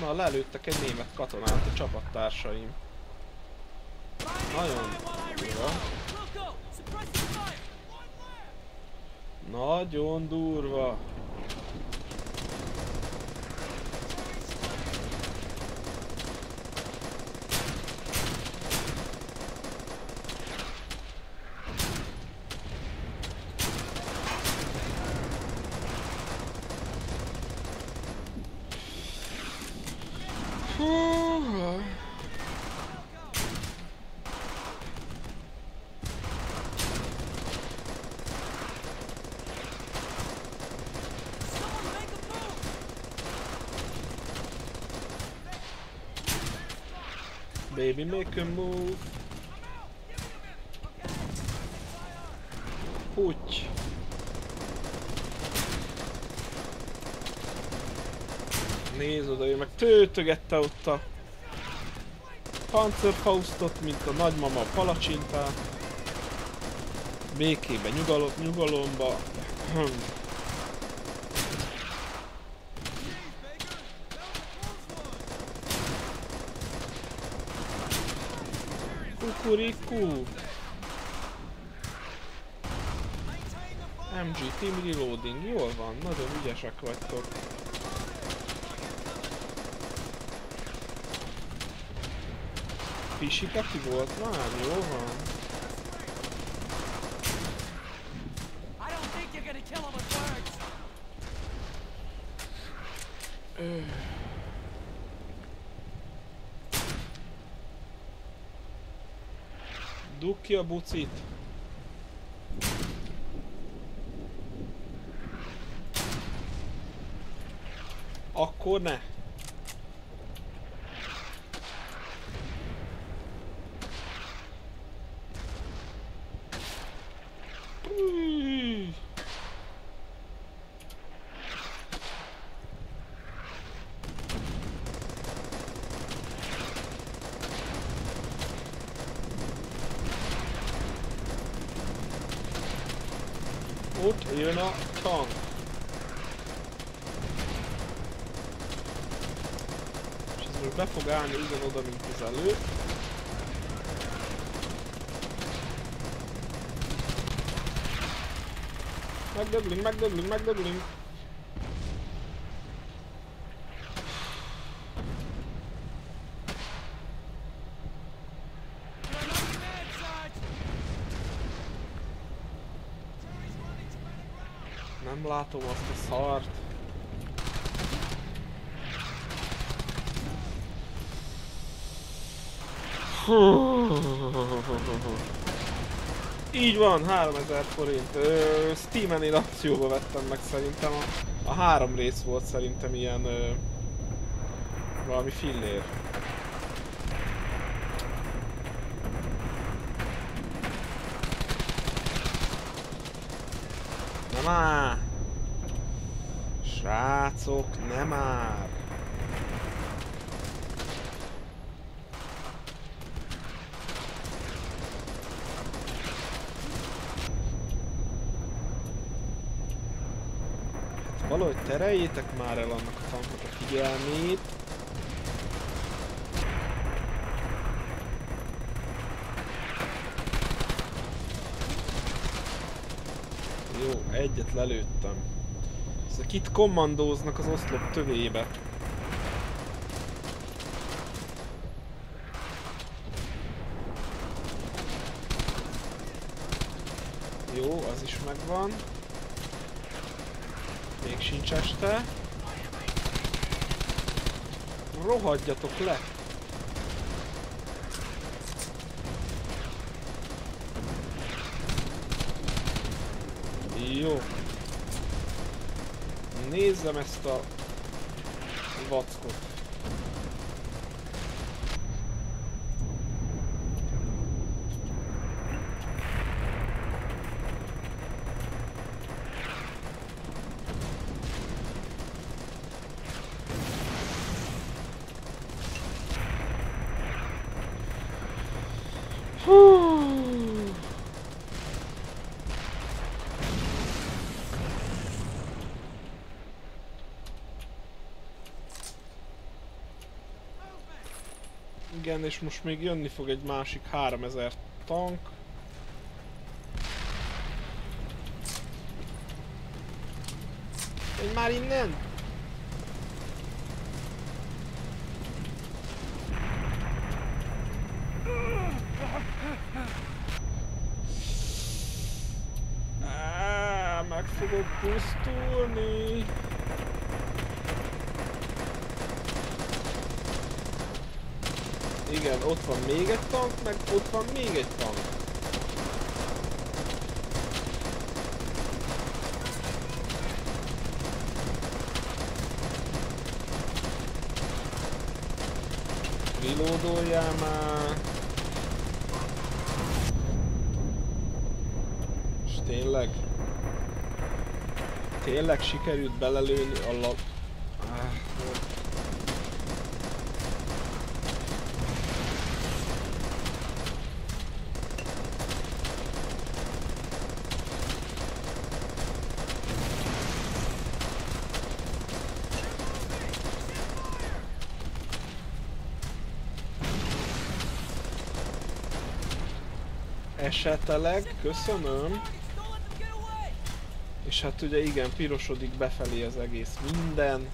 Na, lelőttek egy német katonát a csapattársaim. Nagyon durva. Nagyon durva. Baby, make a move. Puty. Nézd oda, ő meg töltögette ott a Panzerfaustot, mint a nagymama a palacsintát. Békébe, nyugalom, nyugalomba. Kurikú! em gé Team Reloading, jól van, nagyon ügyesek vagytok. Pisika ki volt már? Jó van. Dugd ki a bucit. Akkor ne. Ott jön a tank. És ez most be fog állni ugyanoda, mint az előbb. Megdöblünk, megdöblünk, megdöblünk. Nem látom azt a szart. Így van, háromezer forint. Ö, Steam-en én akcióba vettem meg szerintem. A, a három rész volt szerintem ilyen ö, valami fillér. Nem áll! Srácok, nem áll! Hát valahogy tereljétek már el annak a tanknak a figyelmét. Jó, egyet lelőttem. Ezek itt kommandóznak az oszlop tövébe. Jó, az is megvan. Még sincs este. Rohadjatok le! Jó. Nézzem ezt a vackot. Igen, és most még jönni fog egy másik háromezer tank. Én már innen! Áááá, meg fogok pusztulni! Igen, ott van még egy tank, meg ott van még egy tank. Reloadoljál már. És tényleg... Tényleg sikerült belelőni a lap... Esetleg, köszönöm. És hát ugye igen, pirosodik befelé az egész minden.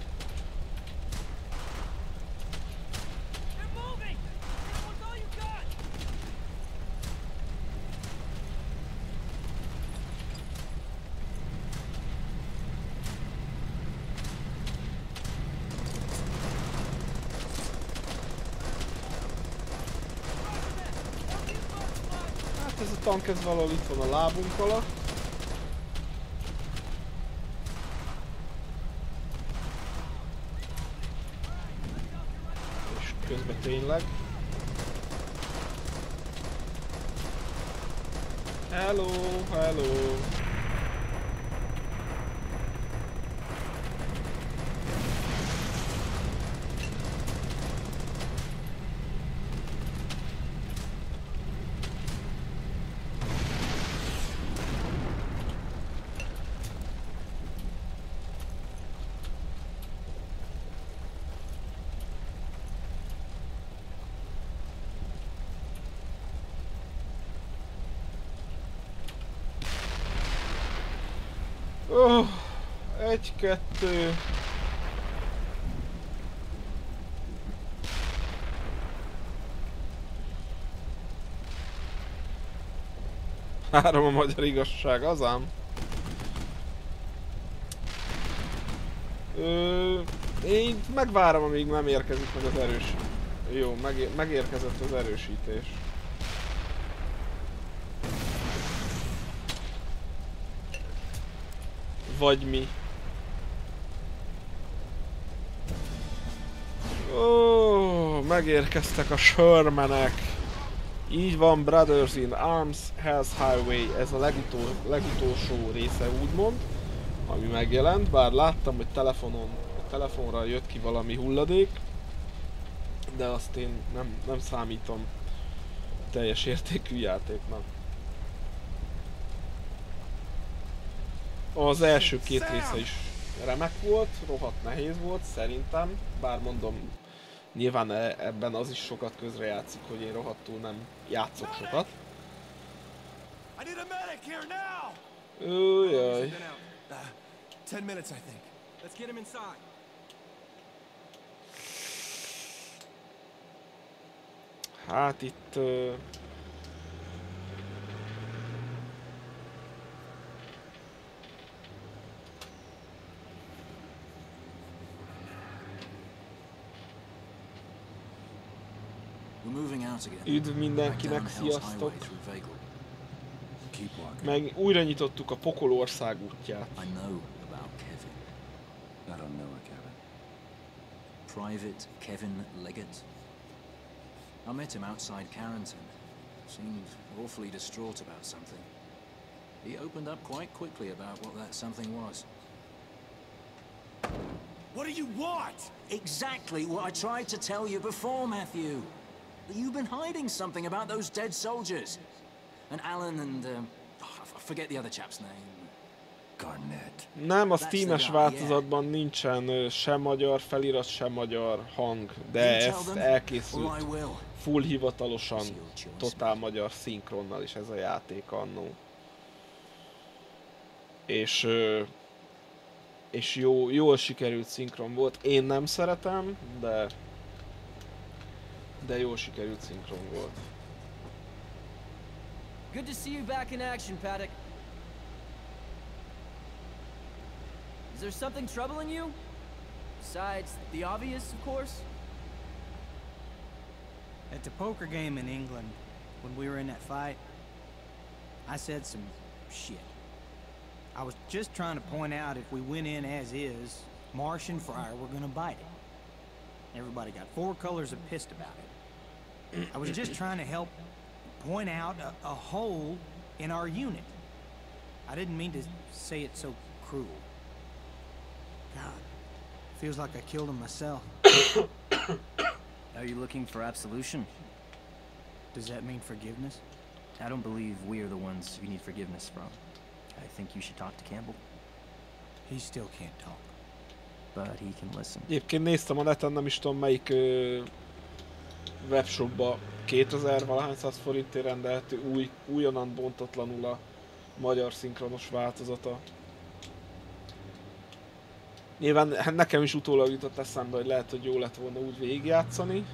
tank ez valahol itt van a lábunk alatt. És közben tényleg. Hello, hello. Oh, egy, kettő. Három a magyar igazság, az ám. Ö, én megvárom, amíg nem érkezik meg az erős. Jó, megér, megérkezett az erősítés. Vagy mi? Ó, megérkeztek a Shermanek. Így van, Brothers in Arms: Hells Highway. Ez a legutol, legutolsó része úgymond, ami megjelent, bár láttam, hogy telefonon, a telefonra jött ki valami hulladék, de azt én nem, nem számítom teljes értékű játéknak. Az első két része is remek volt, rohadt nehéz volt szerintem, bár mondom, nyilván ebben az is sokat közrejátszik, hogy én rohadtul nem játszok sokat. Újjaj. Hát itt... Uh... Üdv mindenkinek, sziasztok! Meg újra nyitottuk a pokol ország útját. Private Kevin Leggett. I met him outside Carrington. Seemed awfully distraught about something. He opened up quite quickly about what that something was. What do you want? Exactly what I tried to tell you before, Matthew. You've been hiding something about those dead soldiers. And Alan and... Um, oh, I forget the other chap's name. Garnett. Nem, a Steam-es változatban nincsen sem magyar felirat, sem magyar hang, de ezt elkészült full hivatalosan, totál magyar szinkronnal is ez a játék annó. És... és jó, jól sikerült szinkron volt. Én nem szeretem, de... de jól sikerült szinkron volt. Good to see you back in action, Paddock. Is there something troubling you? Besides the obvious, of course. At the poker game in England, when we were in that fight, I said some shit. I was just trying to point out if we went in as is, Marsh and Fryer were gonna bite it. Everybody got four colors of pissed about it. I was just trying to help point out a, a hole in our unit. I didn't mean to say it so cruel. God, feels like I killed him myself. Are you looking for absolution? Does that mean forgiveness? I don't believe we are the ones you need forgiveness from. I think you should talk to Campbell. He still can't talk. Egyébként néztem a neten, nem is tudom melyik ö, webshopba kétezer-valahányszáz forintért rendelhető új, újonnan bontatlanul a magyar szinkronos változata. Nyilván nekem is utólag jutott eszembe, hogy lehet, hogy jó lett volna úgy végigjátszani.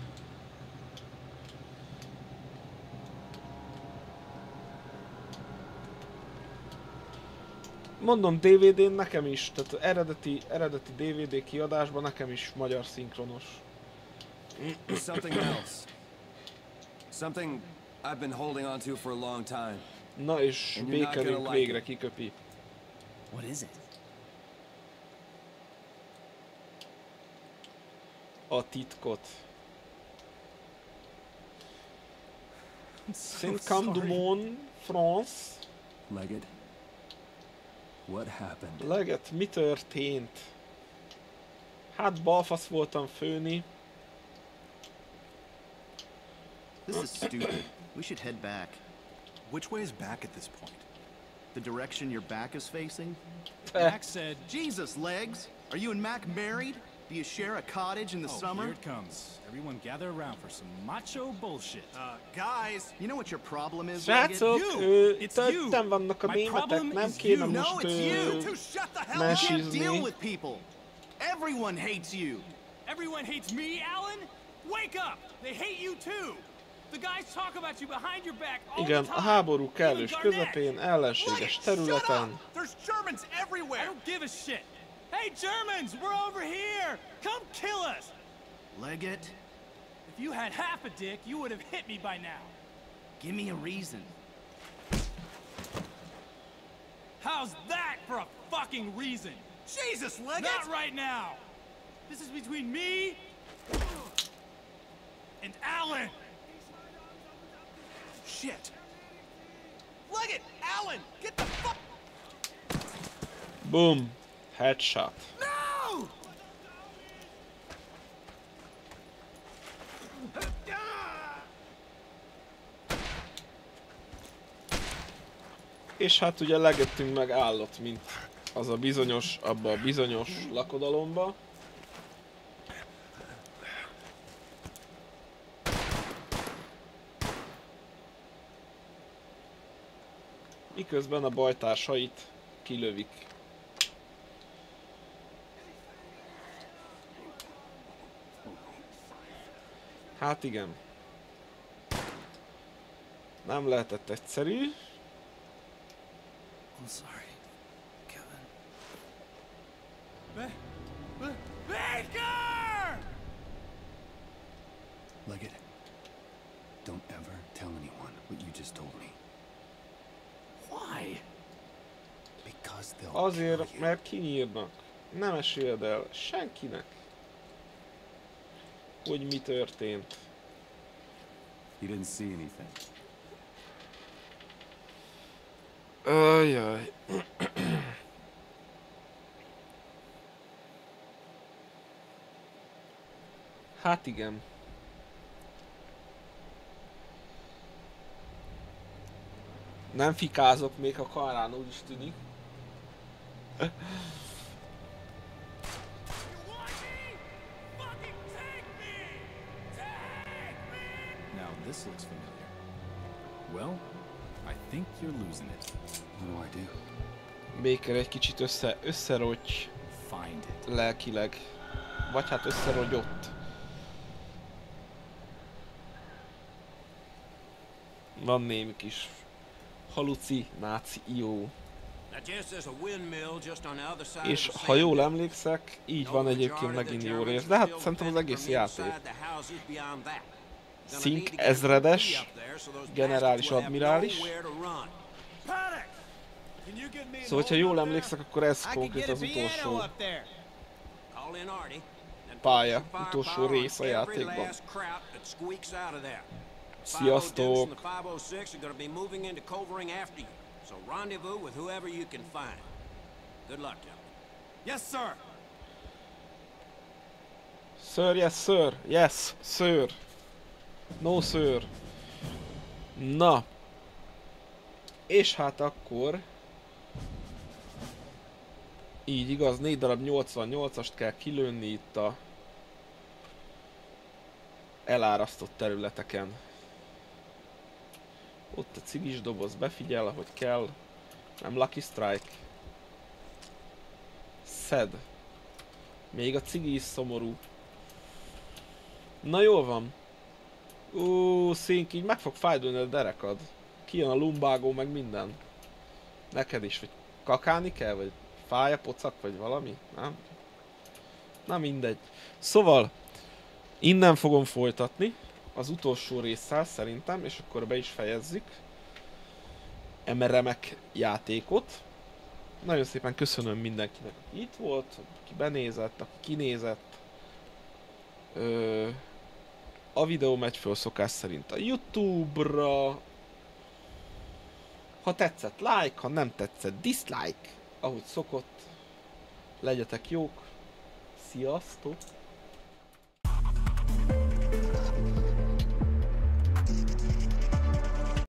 Mondom, dé vé dén nekem is, tehát eredeti, eredeti dé vé dé kiadásban nekem is magyar szinkronos. Something else. Something I've been holding on to for a long time. Na és Bakerünk végre kiköpi. What is it? A titkot. Saint-Camp-du-Mont, France. Leggett. What happened? Leggett, mi történt? Hát balfasz voltam főni. This is stupid. We should head back. Which way is back at this point? The direction your back is facing? Mac said, Jesus, Legs! Are you and Mac married? Do you share a cottage in the oh, summer? Here it comes. Everyone gather around for some macho bullshit. Uh, guys, you know what your problem is? Srácok, you. It's you. Vannak a My németek, problem nem is you. No, it's you. To shut the hell up. Can't deal with people. Everyone hates you. Everyone hates me, Alan? Wake up. They hate you too. Igen, a háború kellős közepén, ellenséges területen. Shit. Leggett, Alan, get the fuck. Boom. Headshot. No! És hát ugye Leggettünk meg állott, mint az a bizonyos, abba a bizonyos lakodalomba. Miközben a bajtársait kilövik. Hát igen. Nem lehetett egyszerű. I'm sorry, Kevin. Be Be Baker! Leggett, don't ever tell anyone what you just told me. Azért, mert kinyírnak. Nem esélyed el senkinek, hogy mi történt. Ajjaj. Hát igen. Nem fikázok még a karán, úgy is tűnik. Now this looks familiar. Well, I think you're losing it. What do I do? Baker egy kicsit össze összerogy lelkileg. Vagy hát összerogyott. Van némi kis halucináció. És ha jól emlékszek, így van egyébként megint jó rész, de hát szerintem az egész játék. Szink ezredes, generális admirális. Szóval, ha jól emlékszek, akkor ez konkrét az utolsó pálya, utolsó rész a játékban. Sziasztok! So rendezvous with whoever you can find. Good luck, John. Yes, sir. Sir, yes, sir. Yes, sir. No, sir. Na. És hát akkor... Így igaz, négy darab nyolcvannyolcast kell kilőni itt a... elárasztott területeken. Ott a cigis doboz, befigyel, ahogy kell. Nem Lucky Strike. Szed. Még a cigi is szomorú. Na jól van. Ó, Szink, így meg fog fájdulni a derekad. Kijön a lumbágó, meg minden. Neked is, hogy kakálni kell, vagy fáj a pocak, vagy valami? Nem? Na mindegy. Szóval, innen fogom folytatni. Az utolsó résszel szerintem, és akkor be is fejezzük. eme remek játékot. Nagyon szépen köszönöm mindenkinek, aki itt volt, aki benézett, aki kinézett. Ö, a videó megy föl szokás szerint a YouTube-ra. Ha tetszett, like, ha nem tetszett, dislike, ahogy szokott. Legyetek jók. Sziasztok!